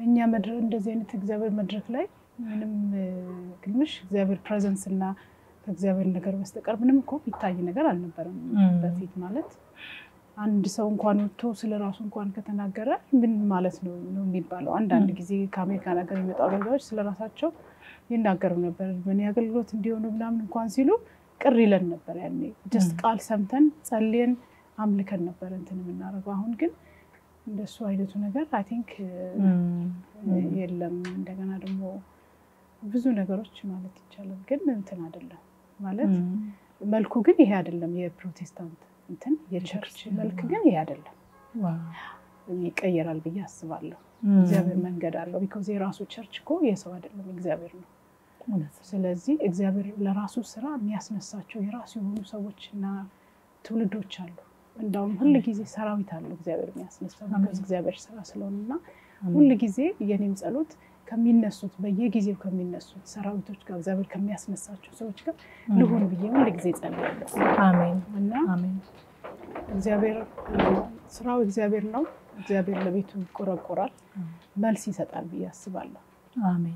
እኛ መድረክ እንደዚህ አይነት እግዚአብሔር መድረክ ላይ ምንም ግልምሽ እግዚአብሔር ፕሬዘንስ እና እግዚአብሔር ነገር በስተቀር ምንም ኮፒ ታይ ነገር አልነበረም በፊት ማለት عند سوون كانوا توصل لراسون كان كتنا جرا من مالتنا نميبالو عند عندكذي كامير كان أكرم يتأجروا إيش لراساتشو ينأجرون نبر من يأجروا تديون بنام نكون سيلو كريلا نبر يعني just قال سمتن سالين عملك نبر أنتن من نار واهون كن دسوائلتنا جرا I think يلهم دعنا رمو بزون أجروش مالت إشالله كن أنتن عدلا مالت ملكو جني هادلا مية بروتستانت أنتن يشرش ملك جني هادلا يكأير البيع سوالله إجابر من جدارله because يراسو شرش كو يسوادله مجابرنا سلزي إجابر لراسو سرام ياسن الساتشو يراسو مسوتشنا تولدو إشالله عندهم هل جزء سراوي تالله إجابر ياسن الساتشو كز إجابر سراسلوننا هل جزء يعني مسألة كم ينسوت بيجي جزء وكم ينسوت سراويتوش كأزابر كم ياسن الساتشو سوتش كم لهون بيجون لجزء الله آمين آمين إجابر سراو إجابر نو إجابر لبيتو كورا كورا مالسي ساتال بياس بالله آمين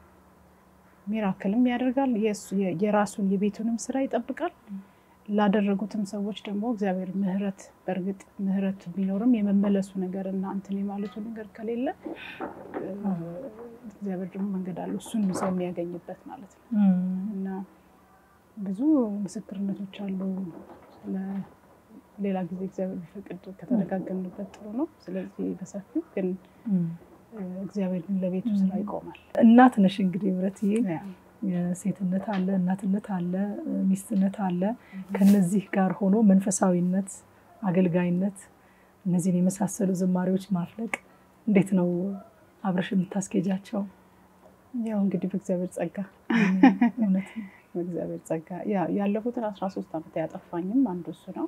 ميراكل ميرجال يس يراسون يبيتونهم سرايت أبكر. لا درجتهم سوتش تموج زاير مهرت برجت مهرت بينورم يمملس ونجرنا أنتني معلوت ونجر كليلة زاير من قدالو سن مسامي عجني بث معلوت إنه بزو مسكرنا تشالو لا ليلا جزء زاير فكرت كترك عجني بث رونو سلسي بسافيو كن زاير من لبيت وسراي قمر الناتنا شنقري مرتي يا سيدنا الله ناتنا الله ميستنا الله كنا زيه كارهونو من فساوينات عقل جاينات نزيني مسحسر وزماري وش مافلك ديتنا وعبرش متاسكي جاتشوا يا هم قدي بكتابر تسكا بكتابر تسكا يا يلا فوت الناس راسو استمتع تفاني ما ندرسنا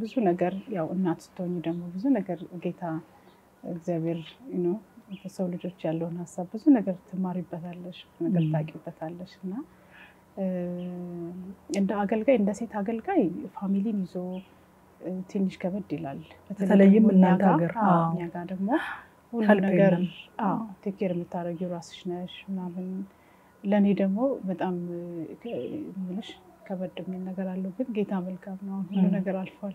بزونا جر يا الناس توني دمو بزونا جر جيتا بكتابر إنه فسأولي رجالو ناسا بزو نقر تماري بثالش نقر تاقي بثالش هنا عند عقل قاي عند سيت عقل قاي فاميلي نيزو تنش كبر دلال بتلاقي من نقر نقر دمو ونقر تكير متارج راسش ناش نامن لاني دمو بدأم ملش كبر دمين نقر على لوبد جيت عمل كم نقول نقر على الفرد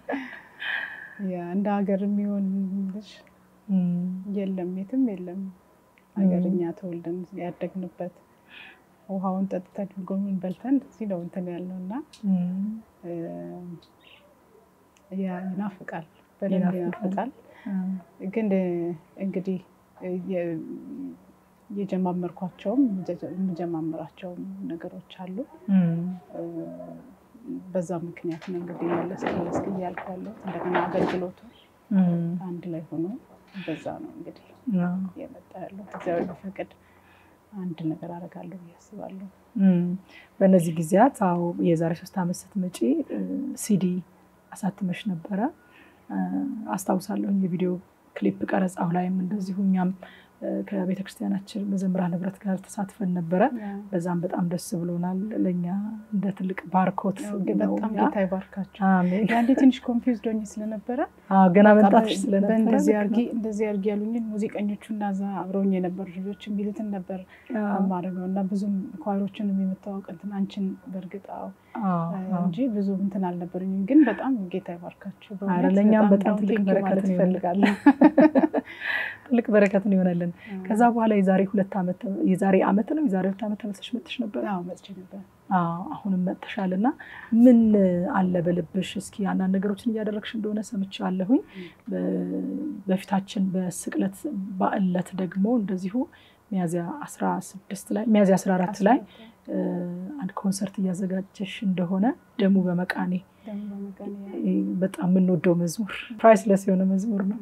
يا عند أجرميون بس يلهم يتم يلهم أجرني أتولدن يأتك نبت وهاون تتتقوم من بلتن سيدون تنيالنا يا ينافقال بلن ينافقال عند عندي يجمع مركوتهم مجمع مراتهم نقرأ شالو بزام مكنيات نقدر يلصق يال كله عندنا عقل جلوتو عند لا يكونوا بزانو نقدر يا متعلو تزاول بفكر عندنا قرار كله يسوالو بنزي جزيات أو يزارش استعملت مجي سيدي أسات مش نبرة أستوصلون الفيديو كليب كارس أولاي من دزيهم يوم كابيتك استيانات شر مزمره نبرة كار تسات في النبرة بزعم بتأم دس بلونا لينيا ده تلك باركوت بتأم ده تاي باركات يعني تنش كونفيوز دوني سل النبرة جنا من تاتش سل النبرة بند زيارجي ده زيارجي لوني الموسيقى أني شو نازا عبروني النبرة جو تشم بيلت النبرة مارجو نبزوم كايروتشن ميمتاق أنت نانشن برجت أو نجي بزوم أنت نال النبرة يمكن بتأم جي تاي باركات شو بقول لينيا بتأم تلك باركات في القلب تلك بركة يونالن كذا بحاله يزاري كل التامة يزاري عمتنا ويزاري التامة مش متشنبه متشنبه أهون متشالنا من على بالبش سكي أنا نجروتني يا دركشن دونا سمتشاله هوي بفتحشن بسكلة بقلة دجمون دزيه ميازي أسرع ستلاي ميازي أسرع راتلاي عند كونسرت يازجاتش دهونا دمو بمكاني بتأمن إنه دو مزمور برايسلس يونا مزمورنا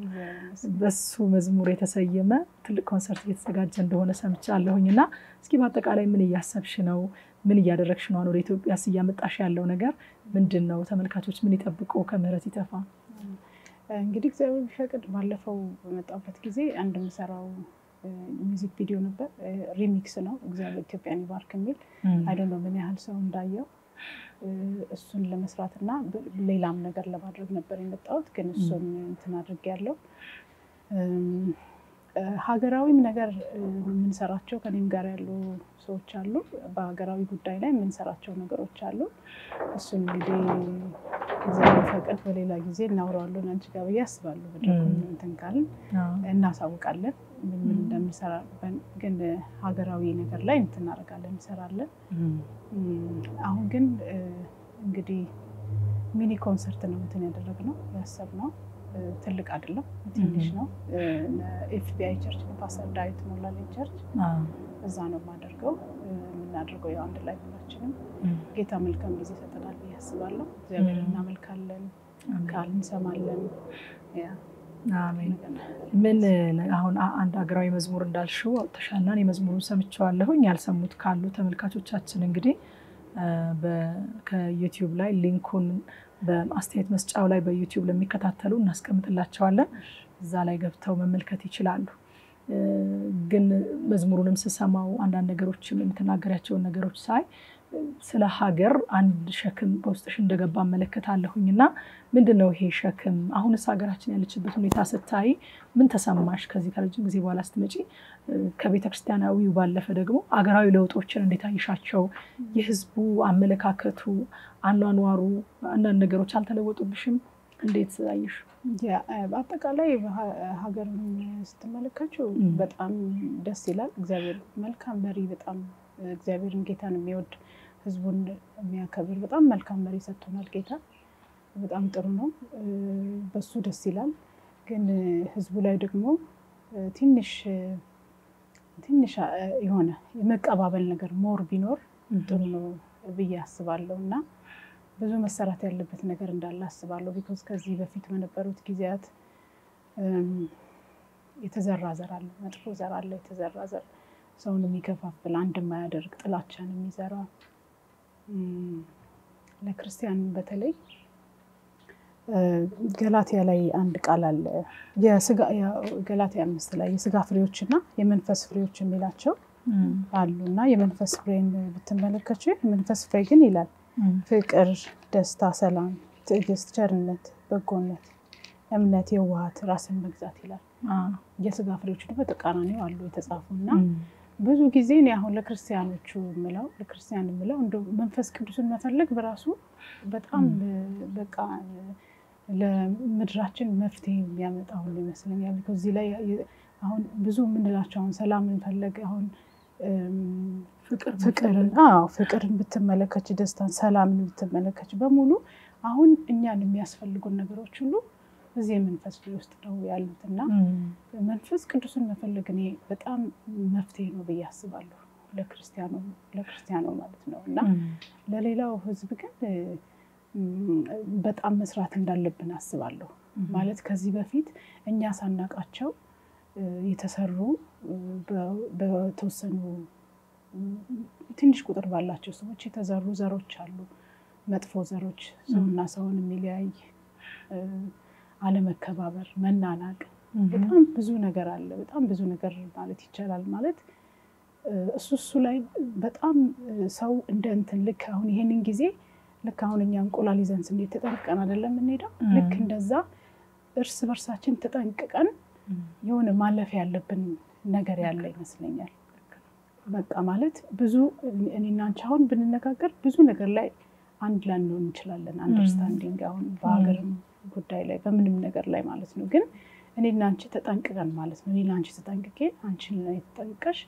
بس هو مزمور يتسيّمه تل كونسرت يتزجاج دهونا سمتشاله هوني نا سكي بعدك على من يحسب شنو من يجادر ركشنوان وريتو ياسيامت أشياء لونه جر من دنا وتملكاتوش من يتبقى وكاميراتي تفا. عندك زي ما بفكر مالفو متقابلت كذي عندهم سراو ميوزك فيديو نبى ريميكسنا وجزء كبير يعني باركمل. I don't know مني هالسون دايو السون لما سرعتنا ليلام نجار لبادرج نبى متقابلت كن السون تنادر جالو. ሀገራዊም ነገር ምን ሰራቸው ከኔም ጋር ያሉ ሰዎች አሉ በሀገራዊ ጉዳይ ላይ ምን ሰራቸው ነገሮች አሉ እሱ እንግዲህ ዘመን ፈቀድ በሌላ ጊዜ እናወራለን አንቺ ጋር ያስባሉ በደንብ እንተንካለን እናሳውቃለን ምን ምን እንደምሰራ ግን ሀገራዊ ነገር ላይ እንተናረጋለን እንሰራለን አሁን ግን እንግዲህ ሚኒ ኮንሰርት ነው እንትን ያደረግነው ያሰብነው تلك عدلة تيجيشنا FBI church بس دايت مولا للchurch زانو ما درجو من درجو ياند لايف لاتشين كيت عمل كم بيزي ستنال بيحسبالله زي غيرنا عمل كالن سمالن يا آمين من هون عند أقرأي مزمور دال شو تشانني مزمور سمت شو الله هون يالسم متكالو تمل كاتو تشاتن إنجري كيوتيوب لاي لينكون በማስተያየት መስጫው ላይ በዩቲዩብ ለሚከታተሉ እናስቀምጥላችኋለን እዛ ላይ ገብተው መመልከት ይችላሉ ግን መዝሙሩንም ሰማው አንዳንድ ነገሮችም እንትናገራቸው ነገሮች ሳይ ስለ ሀገር አንድ ሸክም በውስጥሽ እንደገባ መለከታለሁኝና ምንድነው ይሄ ሸክም አሁንስ ሀገራችን ያለችበት ሁኔታ ስታይ ምን ተሰማሽ ከዚህ ከረጅም ጊዜ በኋላ ስትመጪ ከቤተክርስቲያናዊው ባለፈ ደግሞ አገራዊ ለውጦችን እንዴት አይሻቸው የህዝቡ አመለካከቱ አኗኗሩ አንዳንድ ነገሮች አልተለወጡብሽም እንዴት አይሽ ያ በአጠቃላይ ሀገሩን ስትመለከቺው በጣም ደስ ይላል እግዚአብሔር መልካም መሪ በጣም እግዚአብሔርን ጌታን የሚወድ ህዝቡን የሚያከብር በጣም መልካም መሪ ሰጥቶናል ጌታ በጣም ጥሩ ነው በሱ ደስ ይላል ግን ህዝቡ ላይ ደግሞ ትንሽ የሆነ የመቀባበል ነገር ሞር ቢኖር ጥሩ ነው ብዬ አስባለሁና ብዙ መሰራት ያለበት ነገር እንዳለ አስባለሁ because ከዚህ በፊት መነበሩት ጊዜያት የተዘራዘራል መጥፎ ዘራለ የተዘራዘር ሰውን የሚከፋፍል አንድ ማያደርግ ጥላቻን የሚዘራ ለክርስቲያን በተለይ ገላትያ ላይ አንድ ቃል አለ የስጋ ገላትያ 5 ላይ የስጋ ፍሬዎችና የመንፈስ ፍሬዎች የሚላቸው አሉና የመንፈስ ፍሬን ብትመለከቱ የመንፈስ ፍሬ ግን ይላል ፍቅር ደስታ ሰላም ትዕግስት ቸርነት በጎነት እምነት የዋህነት ራስን መግዛት ይላል የስጋ ፍሬዎች ደግሞ ተቃራኒው አሉ የተጻፉና ብዙ ጊዜ ነው አሁን ለክርስቲያኖቹ ምለው ለክርስቲያን ምለው እንደ መንፈስ ቅዱስን መፈልግ በራሱ በጣም በቃ ለምድራችን መፍትሄ የሚያመጣው ይመስለኛል because ላይ አሁን ብዙ ምንላቸው አሁን ሰላምን ፈልግ አሁን ፍቅርን ብትመለከቺ ደስታን ሰላምን ብትመለከቺ በሙሉ አሁን እኛን የሚያስፈልጉን ነገሮች ሁሉ እዚህ መንፈስ ፍሬውስጥ ነው ያሉትና መንፈስ ቅዱስን መፈልግኔ በጣም መፍትሄ ነው በያስባለሁ ለክርስቲያኑ ማለት ነውና ለሌላው ህዝብ ግን በጣም መስራት እንዳለብን አስባለሁ ማለት ከዚህ በፊት እኛ ሳናቃቸው የተሰሩ በተወሰኑ ትንሽ ቁጥር ባላቸው ሰዎች የተዘሩ ዘሮች አሉ መጥፎ ዘሮች ሰውና ሰውን የሚያይ አለመከባበር መናናቅ በጣም ብዙ ነገር አለ በጣም ብዙ ነገር ማለት ይቻላል ማለት እሱ ላይ በጣም ሰው እንደ እንትን ልክ አሁን ይሄንን ጊዜ ልክ አሁን እኛ እንቁላል ይዘን ስለተጠንቀቀን አይደለም እንዴው ልክ እንደዛ እርስ በርሳችን ተጠንቀቀን የሆነ ማለፍ ያለብን ነገር ያለ ይመስለኛል በቃ ማለት ብዙ እኔና አንቺ አሁን ብንነጋገር ብዙ ነገር ላይ አንድ ላይ ነው እንችላለን አንደርስታንዲንግ አሁን በአገርም ጉዳይ ላይ በምንም ነገር ላይ ማለት ነው ግን أنا لانش تتأنك عن مالس، أنا لانش تتأنك كي، أنش لنا يتأنكش،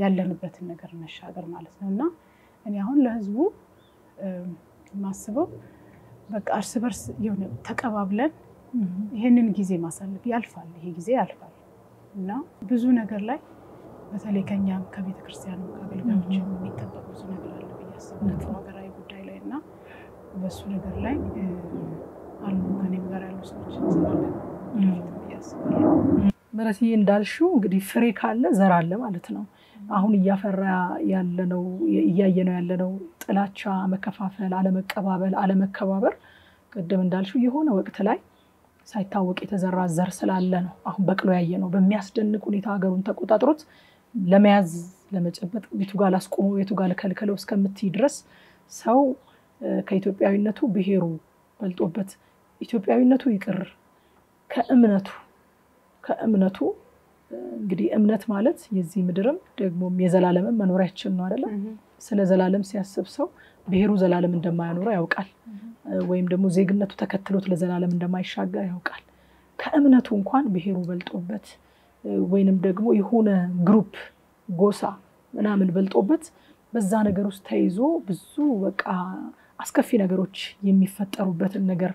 يلا نبرت النجار نشاعر مالس، لأننا أنا هون لهزبو ما سبب، بق أرسبرس يوم تكابلن، هنن جزء مثلاً بيالفعل، هي جزء يالفعل، لأن بزون نجار لا، مثلاً كان يوم كبيت كريستيانو قبل كم يوم ميتابا بزون نجار لا بيجلس، نتفاهم على أي بداية لأننا بزون نجار لا، ألمو كان يبغى على مسؤولية. مرتي እንዳልሹ እንግዲህ ፍሬ ካለ ዘር አለ ማለት ነው አሁን ያፈራ ያለነው ያየነው ያለነው ጥላቻ መከፋፈል አለመቀባበል አለመከባበር ቀደም እንዳልሹ የሆነ ወቅት ላይ ሳይታወቅ የተዘራ ዘር ስላለ ነው አሁን በቅሎ ያየነው በሚያስደንቅ ሁኔታ ሀገሩን ተቆጣጥሮት ለመያዝ ለመጨበጥ ቢቱጋል አስቆሙ ቢቱጋል ከልከለው እስከምትይ ድረስ ሰው ከኢትዮጵያዊነቱ ብሔሩ በልጦበት ኢትዮጵያዊነቱ ይቅር ከእምነቱ ከእምነቱ እንግዲህ እምነት ማለት የዚህ ምድርም ደግሞ የዘላለም መኖሪያችን ነው አይደል ስለ ዘላለም ሲያስብ ሰው ብሔሩ ዘላለም እንደማይኖረው ያውቃል ወይም ደግሞ ዜግነቱ ተከትሎት ለዘላለም እንደማይሻገር ያውቃል ከእምነቱ እንኳን ብሔሩ በልጦበት ወይንም ደግሞ የሆነ ግሩፕ ጎሳ እናም በልጦበት በዛ ነገር ውስጥ ተይዞ ብዙ በቃ አስከፊ ነገሮች የሚፈጠሩበት ነገር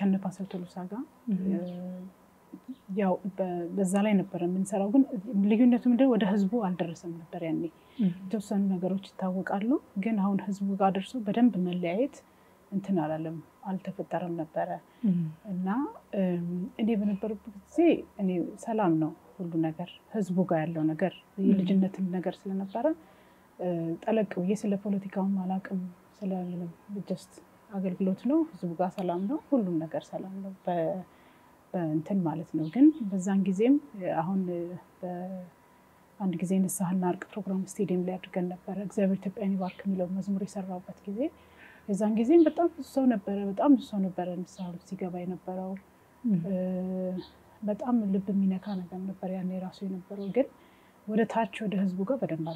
ከነፋሰል ተሉሳ ጋር ያው በዛ ላይ ነበር ምንሰራው ግን ልዩነቱ ምንድነው ወደ ህዝቡ አልደረሰም ነበር ያኔ ተወሰኑ ነገሮች ይታወቃሉ ግን አሁን ህዝቡ ጋር ደርሶ በደንብ መለያየት እንትን አላለም አልተፈጠረም ነበር እና እኔ በነበርኩበት ጊዜ እኔ ሰላም ነው ሁሉ ነገር ህዝቡ ጋር ያለው ነገር የልጅነትም ነገር ስለነበረ ጠለቀው የስለ ፖለቲካው ማላቀም ስለለም just አገልግሎት ነው ህዝቡ ጋር ሰላም ነው ሁሉ ነገር ሰላም ነው እንትን ማለት ነው ግን በዛን ጊዜም አሁን አንድ ጊዜ ንሳህና አርቅ ፕሮግራም ስቴዲየም ላይ አድርገን ነበር እግዚአብሔር ኢትዮጵያን ይባርክ የሚለው መዝሙር የሰራውበት ጊዜ በዛን ጊዜም በጣም ሰው ነበር በጣም ሰው ነበር ንሳህ ሲገባ የነበረው በጣም ልብ የሚነካ ነገር ነበር ያኔ ራሱ የነበረው ግን ወደ ታች ወደ ህዝቡ ጋር በደንብ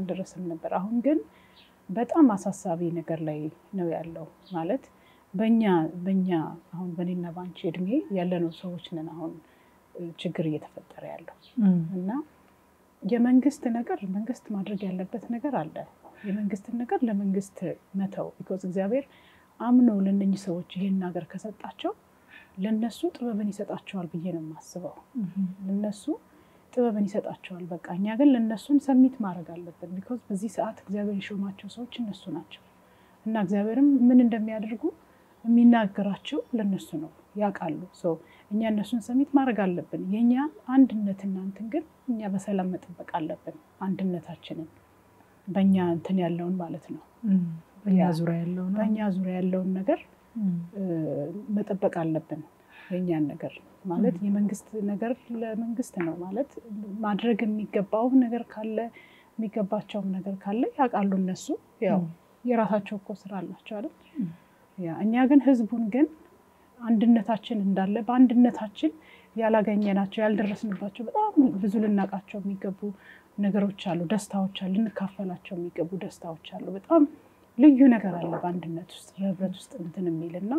አልደረሰም ነበር አሁን ግን በጣም አሳሳቢ ነገር ላይ ነው ያለው ማለት በእኛ አሁን በኔና ባንቺ እድሜ ያለነው ሰዎች ነን አሁን ችግር እየተፈጠረ ያለው እና የመንግስት ነገር መንግስት ማድረግ ያለበት ነገር አለ የመንግስት ነገር ለመንግስት መተው because እግዚአብሔር አምኖ ለነኚህ ሰዎች ይሄን ነገር ከሰጣቸው ለነሱ ጥበብን ይሰጣቸዋል ብዬ ነው ማስበው ለነሱ ጥበብን ይሰጣቸዋል በቃ እኛ ግን ለነሱን ሰሚት ማድረግ አለበት because በዚህ ሰዓት እግዚአብሔር ይሾማቸው ሰዎች እነሱ ናቸው እና እግዚአብሔርም ምን እንደሚያደርጉ የሚናገራቸው ለነሱ ነው ያቃሉ ሰው እኛ እነሱን ሰሚት ማድረግ አለብን የኛ አንድነትና እንትን ግን እኛ በሰላም መጠበቅ አለብን አንድነታችንን በእኛ እንትን ያለውን ማለት ነው በእኛ ዙሪያ ያለውን ነገር መጠበቅ አለብን የኛ ነገር ማለት የመንግስት ነገር ለመንግስት ነው ማለት ማድረግ የሚገባው ነገር ካለ የሚገባቸው ነገር ካለ ያቃሉ እነሱ ያው የራሳቸው እኮ ስራ አላቸው አይደል ያ እኛ ግን ህዝቡን ግን አንድነታችን እንዳለ በአንድነታችን ያላገኘናቸው ያልደረስንባቸው በጣም ብዙ ልናቃቸው የሚገቡ ነገሮች አሉ ደስታዎች አሉ ልንካፈላቸው የሚገቡ ደስታዎች አሉ በጣም ልዩ ነገር አለ በአንድነት ውስጥ ህብረት ውስጥ እንትን የሚልና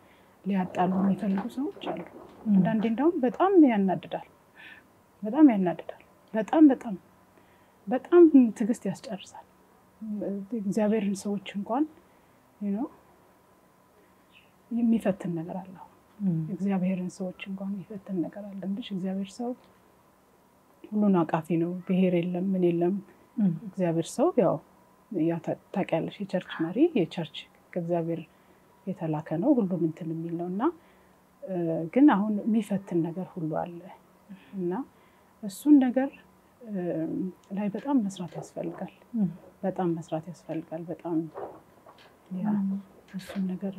ليا تعلمي فلقو سوتش عندنا ديندهم بدأم ميعنا ددال بدأم ميعنا ددال بدأم تقصي أستأرسال زاويرن سوتش نقول ينو يميفتن نقدر الله إخزابيرن سوتش نقول يفتن نقدر لهم بس إخزابير سو ولنا كافينو بهير اللهم من اللهم إخزابير سو يا تاكل شيء church ماري هي church إخزابير يتلاكنه كله من تلميل لنا كنا هون ميفتن نقدر كله على إننا السون نقدر لا يبتأم مسرات أسفل قال بتأم مسرات أسفل قال بتأم السون نقدر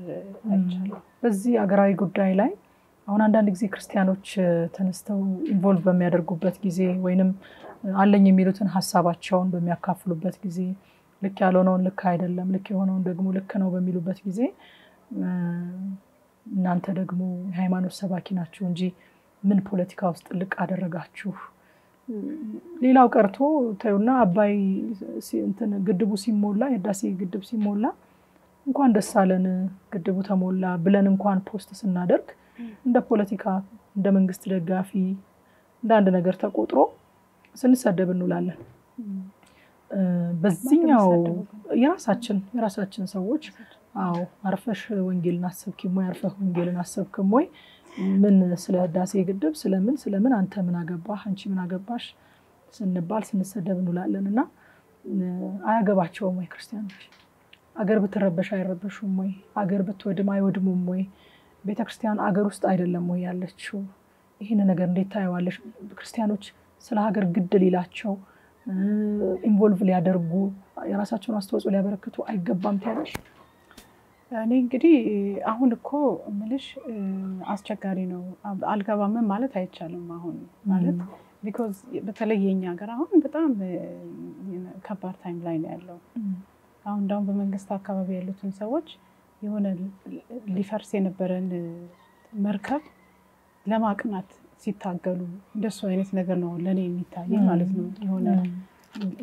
أجل بزي أجراءي قدراي لاي، أونا عندنا لجزء كريستيانوش تنستو involve بميادر قبّت جزء، وينهم على يميلون حسابات شون بمياكافلو قبّت جزء، لك علونون لك هيدلهم، لك هونون دقمو لك كانوا بميلو قبّت جزء، نانت دقمو هيمانو سباكي ناتشونجي من بوليتيكاوست لك على الرجعتشوف، ليلاو كرتو تقولنا أباي سنتنا قدبوسي مولا يدرسي قدبوسي مولا. እንኳን ደስ አለን ግድቡ ተሞላ ብለን እንኳን ፖስት ስናደርግ እንደ ፖለቲካ እንደ መንግስት ደጋፊ እንደ አንድ ነገር ተቆጥሮ ስንሰደብ እንውላለን በዚህኛው የራሳችን ሰዎች አዎ አርፈሽ ወንጌልን አሰብክም ወይ አርፈህ ወንጌልን አሰብክም ወይ ምን ስለ ዳሴ ግድብ ስለምን አንተ ምን አገባህ አንቺ ምን አገባሽ ስንባል ስንሰደብ እንውላለንና አያገባቸውም ወይ ክርስቲያኖች አገር በተረበሽ አይረበሹም ወይ አገር በተወደም አይወድሙም ወይ ቤተክርስቲያን አገር ውስጥ አይደለም ወይ ያለችው ይሄን ነገር እንዴት ታይዋለሽ ክርስቲያኖች ስለ ሀገር ግድ ሊላቸው ኢንቮልቭ ሊያደርጉ የራሳቸውን አስተዋጽኦ ሊያበረክቱ አይገባም ታለሽ እኔ እንግዲህ አሁን እኮ ምልሽ አስቸጋሪ ነው አልጋባም ማለት አይቻለም አሁን ማለት because በተለየኛ ሀገር አሁን በጣም ከባድ ታይም ላይ ነው ያለው አሁን ዳውን በመንግስት አካባቢ ያሉትን ሰዎች የሆነ ሊፈርስ የነበረን መርከብ ለማቅናት ሲታገሉ እንደሱ አይነት ነገር ነው ለኔ የሚታይ ማለት ነው የሆነ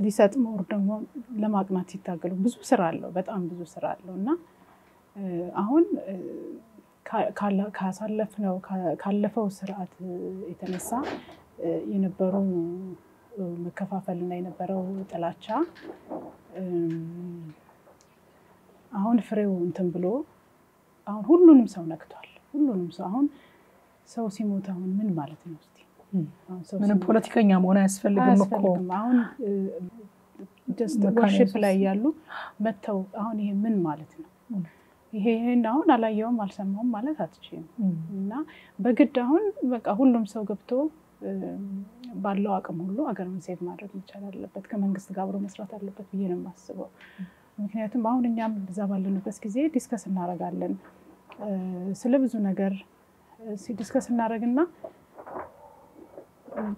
ሊሰጥም ወርደሞ ለማቅናት ሲታገሉ ብዙ ስራ አለው በጣም ብዙ ስራ አለውና አሁን ካሳለፍነው ካለፈው ስርዓት የተነሳ የነበሩ መከፋፈልና የነበረው ጥላቻ አሁን ፍሬው እንትን ብሎ አሁን ሁሉንም ሰው ነክቷል ሁሉንም ሰው አሁን ሰው ሲሞት አሁን ምን ማለት ነው እስቲ ምንም ፖለቲከኛ መሆን ያስፈልግም እኮ አሁን just worship ላይ ያሉ መተው አሁን ይሄ ምን ማለት ነው ይሄን አሁን አላየውም አልሰማውም ማለት አትችልም እና በግድ አሁን በቃ ሁሉም ሰው ገብቶ ባለው አቅም ሁሉ አገሩን ሴቭ ማድረግ ይቻላልበት ከመንግስት ጋር ብሮ መስራት አለበት ብዬ ነው ማስበው ምክንያቱም አሁን እኛም በዛ ባለንበት ጊዜ ዲስከስ እናደርጋለን ስለብዙ ነገር ዲስከስ እናደርግና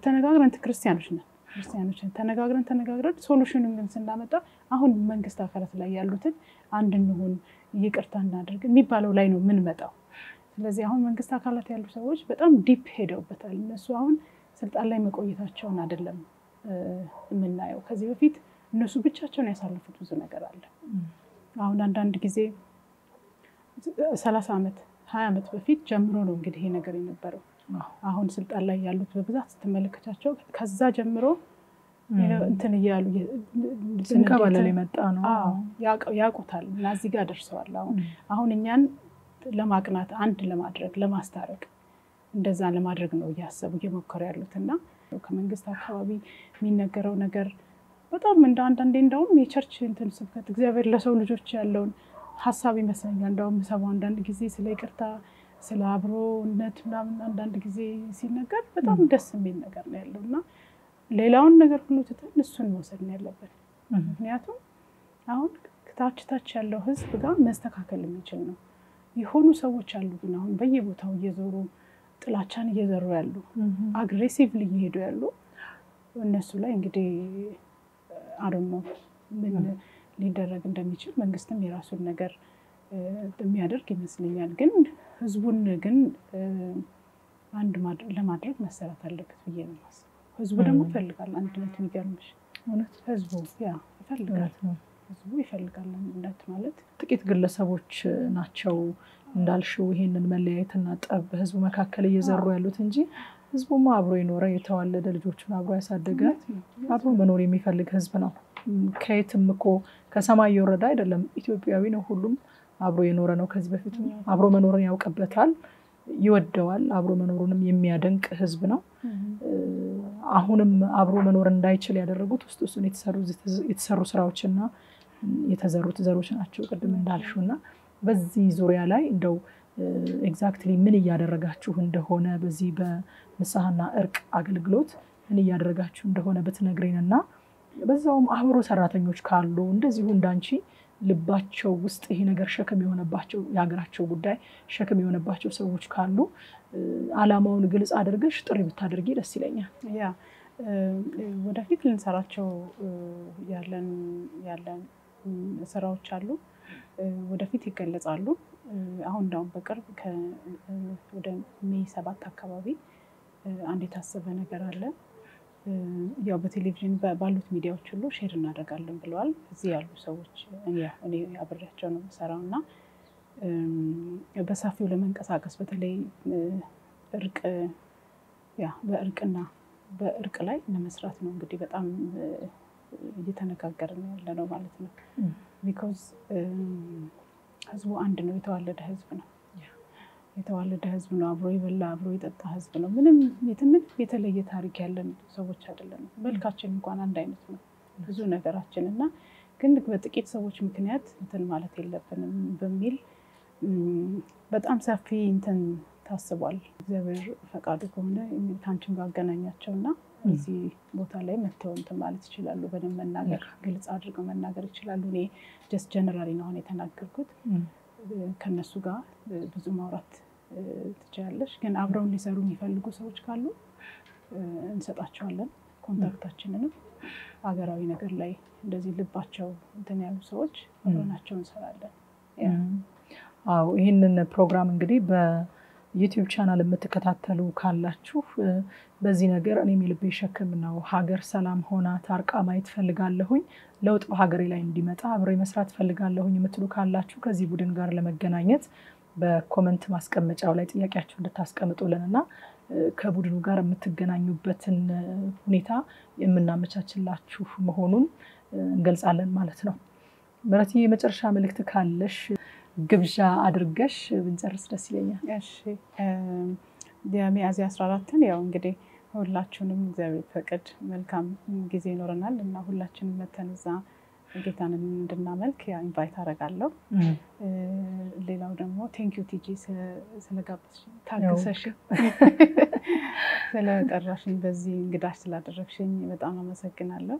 ተነጋግረን ክርስቲያኖች ነን ተነጋግረን ሶሉሽኑን ግን ስናመጣ አሁን መንግስት አካላት ላይ ያሉትን አንድ እንሁን ይቅርታ እናደርግ የሚባለው ላይ ነው ምን መጣው ስለዚህ አሁን መንግስት አካላት ያሉ ሰዎች በጣም ዲፕ ሄደውበታል እነሱ አሁን ስልጣን ላይ መቆየታቸውን አይደለም እናየው ከዚህ በፊት እነሱ ብቻቸውን ያሳለፉት ብዙ ነገር አለ አሁን አንድ ጊዜ 30 አመት 20 አመት በፊት ጀምሮ ነው እንግዲህ ይሄ ነገር የነበረው አሁን ስልጣን ላይ ያሉት በብዛት ተመልከታቸው ከዛ ጀምሮ እንትን ይያሉ ስንከባለ ለመጣ ነው ያቁታል እና እዚህ ጋር ደርሰዋል አሁን እኛን ለማቅናት አንድ ለማድረግ ለማስታረቅ እንደዛ ለማድረግ ነው ያሰቡ የመከረ ያሉትና ከመንግስት አካባቢ የሚነገረው ነገር በጣም እንዳንዴ እንደውም የቸርች እንትን ስብከት እግዚአብሔር ለሰው ልጆች ያለውን ሐሳብ ይመስለኛል እንደውም ሰው አንዳንድ ጊዜ ስለ ይቅርታ ስለ አብሮነት ምናምን አንዳንድ ጊዜ ሲነገር በጣም ደስ የሚል ነገር ነው ያለውና ሌላውን ነገር ሁሉ ትተን እሱን መውሰድ ያለብን ምክንያቱም አሁን ታች ያለው ህዝብ ጋር መስተካከል የሚችል ነው ይሆኑ ሰዎች አሉ ግን አሁን በየቦታው እየዞሩ ጥላቻን እየዘሩ ያሉ አግሬሲቭሊ እየሄዱ ያሉ እነሱ ላይ እንግዲህ አረሞ ምን ሊደረግ እንደሚችል መንግስትም የራሱን ነገር የሚያደርግ ይመስልኛል ግን ህዝቡን ግን አንድ ለማድረግ መሰራት አለበት ብዬ ነው ህዝቡ ደግሞ ፈልጋል አንድነት ይገርምሽ እውነት ህዝቡ ያ ፈልጋል ህዝቡ ይፈልጋል አንድነት ማለት ጥቂት ግለሰቦች ናቸው እንዳልሽው ይሄንን መለያየትና ጠብ ህዝቡ መካከለ እየዘሩ ያሉት እንጂ ህዝቡማ አብሮ ይኖር የተዋለደ ልጆችን አብሮ ያሳደገ አብሮ መኖር የሚፈልግ ህዝብ ነው ከየትም እኮ ከሰማይ ይወረዳ አይደለም ኢትዮጵያዊ ነው ሁሉም አብሮ ይኖር ነው ከዚህ በፊት አብሮ መኖርን ያውቀበታል ይወደዋል አብሮ መኖሩንም የሚያደንቅ ህዝብ ነው አሁንም አብሮ መኖር እንዳይችል ያደረጉት እሱን የተሰሩ ስራዎችና የተዘሩት ዘሮች ናቸው ቀደም እንዳልሽውና በዚህ ዙሪያ ላይ እንደው ኤግዛክትሊ ምን ያደረጋችሁ እንደሆነ በዚህ በመሳሃና እርቅ አገልግሎት ምን ያደረጋችሁ እንደሆነ በትነግሪንና በዛውም አብሮ ሰራተኞች ካሉ እንደዚሁ እንዳንቺ ልባቸው ውስጥ ይሄ ነገር ሸክም የሆነባቸው ያገራቸው ጉዳይ ሸክም የሆነባቸው ሰዎች ካሉ አላማውን ግልጽ አድርገሽ ጥሪ ብታደርጊ ደስ ይለኛል ያ ወደፊት ልንሰራቸው ያለን ስራዎች አሉ ወደፊት ይገለጻሉ አሁን ዳውን በቅርብ ወደ ሜይ 7 አካባቢ አንዴ ታሰበ ነገር አለ ያው በቴሌቪዥን ባሉት ሚዲያዎች ሁሉ ሼር እናደርጋለን ብለዋል እዚህ ያሉ ሰዎች እኔ አብራቸው ነው ሰራውና በሳፊው ለመንቀሳቀስ በተለይ እርቅ ያ በእርቅ ላይ ለመስራት ነው እንግዲህ በጣም እየተነጋገርን ያለነው ማለት ነው because ህዝቡ አንድ ነው የተዋለደ ህዝብ ነው የተዋለደ ህዝብ ነው አብሮ ይበላ አብሮ ይጠጣ ህዝብ ነው ምንም የተለየ ታሪክ ያለን ሰዎች አይደለም መልካችን እንኳን አንድ አይነት ነው ብዙ ነገራችንና ግን በጥቂት ሰዎች ምክንያት እንትን ማለት የለብንም በሚል በጣም ሰፊ እንትን ታስቧል እግዚአብሔር ፈቃዱ ከሆነ ታንቺን ባገናኛቸውና እዚህ ቦታ ላይ መተው እንትን ማለት ይችላል በደም መናገር ግልጽ አድርገው መናገር ይችላል እኔ just generally ነው የተናገርኩት ከነሱ ጋር ብዙ ማውራት ትቻለሽ ግን አብረው ሊሰሩ የሚፈልጉ ሰዎች ካሉ እንሰጣቸዋለን ኮንታክታችንንም ሀገራዊ ነገር ላይ እንደዚህ ልባቸው እንትን ያሉ ሰዎች ሆናቸው እንሰራለን አዎ ይሄንን ፕሮግራም እንግዲህ በዩቲዩብ ቻናል የምትከታተሉ ካላችሁ በዚህ ነገር እኔም ልቤ ሸክም ነው ሀገር ሰላም ሆና ታርቃ ማየት ፈልጋለሁኝ ለውጥ በሀገሬ ላይ እንዲመጣ አብሬ መስራት ፈልጋለሁኝ የምትሉ ካላችሁ ከዚህ ቡድን ጋር ለመገናኘት በኮሜንት ማስቀመጫው ላይ ጥያቄያችሁ እንድታስቀምጡልንና ከቡድኑ ጋር የምትገናኙበትን ሁኔታ የምናመቻችላችሁ መሆኑን እንገልጻለን ማለት ነው ምራቲ የመጨረሻ መልእክት ካለሽ ግብዣ አድርገሽ እንጨርስ ደስ ይለኛል እሺ ሚያዝያ 14 ያው እንግዲህ ሁላችሁንም እግዚአብሔር ፈቅድ መልካም ጊዜ ይኖርናል እና ሁላችንም መተንዛ ጌታንም እንድናመልክ ያ ኢንቫይት አደርጋለሁ ሌላው ደግሞ ቴንክ ዩ ቲጂ ስለጋብሽ ታግሰሽ ስለጠራሽኝ በዚህ እንግዳሽ ስላደረግሽኝ በጣም አመሰግናለሁ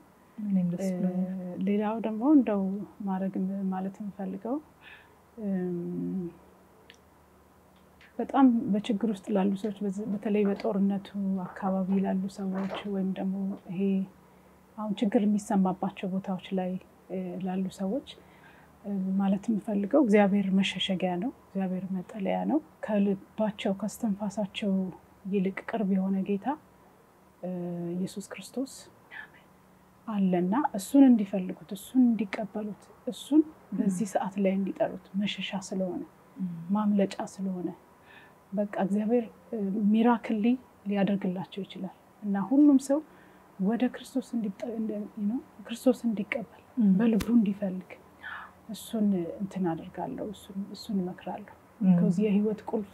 እኔም ደስ ብሎኛል ሌላው ደግሞ እንደው ማረግ ማለት እንፈልገው በጣም በችግር ውስጥ ላሉ ሰዎች በተለይ በጦርነቱ አካባቢ ላሉ ሰዎች ወይም ደግሞ ይሄ አሁን ችግር የሚሰማባቸው ቦታዎች ላይ ላሉ ሰዎች ማለት እንፈልገው እግዚአብሔር መሸሸጊያ ነው እግዚአብሔር መጠለያ ነው ከልባቸው ከስተንፋሳቸው ይልቅ ቅርብ የሆነ ጌታ ኢየሱስ ክርስቶስ አለና እሱን እንዲፈልጉት እሱን እንዲቀበሉት እሱን በዚህ ሰዓት ላይ እንዲጠሩት መሸሻ ስለሆነ ማምለጫ ስለሆነ በቃ እግዚአብሔር ሚራክሊ ሊያደርግላቸው ይችላል እና ሁሉም ሰው ወደ ክርስቶስ ክርስቶስ እንዲቀበል በልቡ እንዲፈልግ እሱን እንትን አደርጋለሁ እሱን እመክራለሁ ከዚህ የህይወት ቁልፍ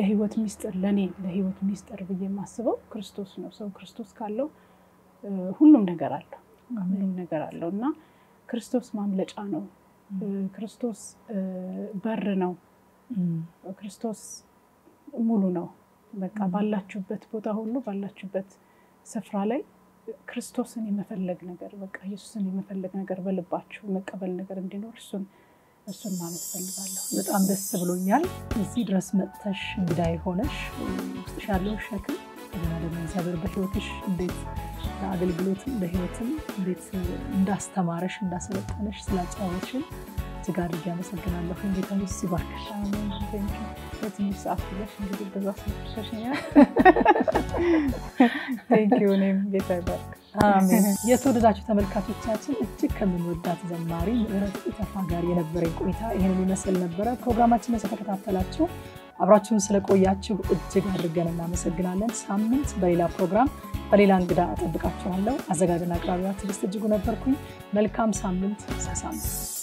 የህይወት ሚስጥር ለኔ ለህይወት ሚስጥር ብዬ ማስበው ክርስቶስ ነው ሰው ክርስቶስ ካለው ሁሉም ነገር አለው ሁሉም ነገር አለውና ክርስቶስ ማምለጫ ነው ክርስቶስ በር ነው ክርስቶስ ሙሉ ነው በቃ ባላችሁበት ቦታ ሁሉ ባላችሁበት ስፍራ ላይ ክርስቶስን የመፈለግ ነገር በቃ ኢየሱስን የመፈለግ ነገር በልባችሁ መቀበል ነገር እንዲኖር እሱን ማለት ፈልጋለሁ በጣም ደስ ብሎኛል እዚህ ድረስ መጥተሽ እንግዳይ ሆነሽ ሻለው ሸክም ለማለም ሰብር በህይወትሽ እንዴት አገልግሎት በህይወትም እንዴት እንዳስተማረሽ እንዳሰለጠነሽ ስላጫወትሽን ጋር ያመሰግናለሁ እንዴት ነው ሲባክሽ አሜን ቴንክ ዩ ለዚህ ሰዓትሽ እንግዲህ በዛስ ተሽኛ ቴንክ ዩ ኔም ጌታባክ አሜን የተወደዳችሁ ተመልካቾቻችን እጅግ ከምንወዳት ዘማሪ ምዕረት ኢተፋ ጋር የነበረን ቆይታ ይሄን ይመስል ነበር ፕሮግራማችንን ስለተከታተላችሁ አብራችሁን ስለቆያችሁ እጅግ አድርገን እናመሰግናለን ሳምንት በሌላ ፕሮግራም በሌላ እንግዳ አጠብቃችኋለሁ አዘጋጅና አቅራቢዋ ትዕግስት እጅጉ ነበርኩኝ መልካም ሳምንት ሰላም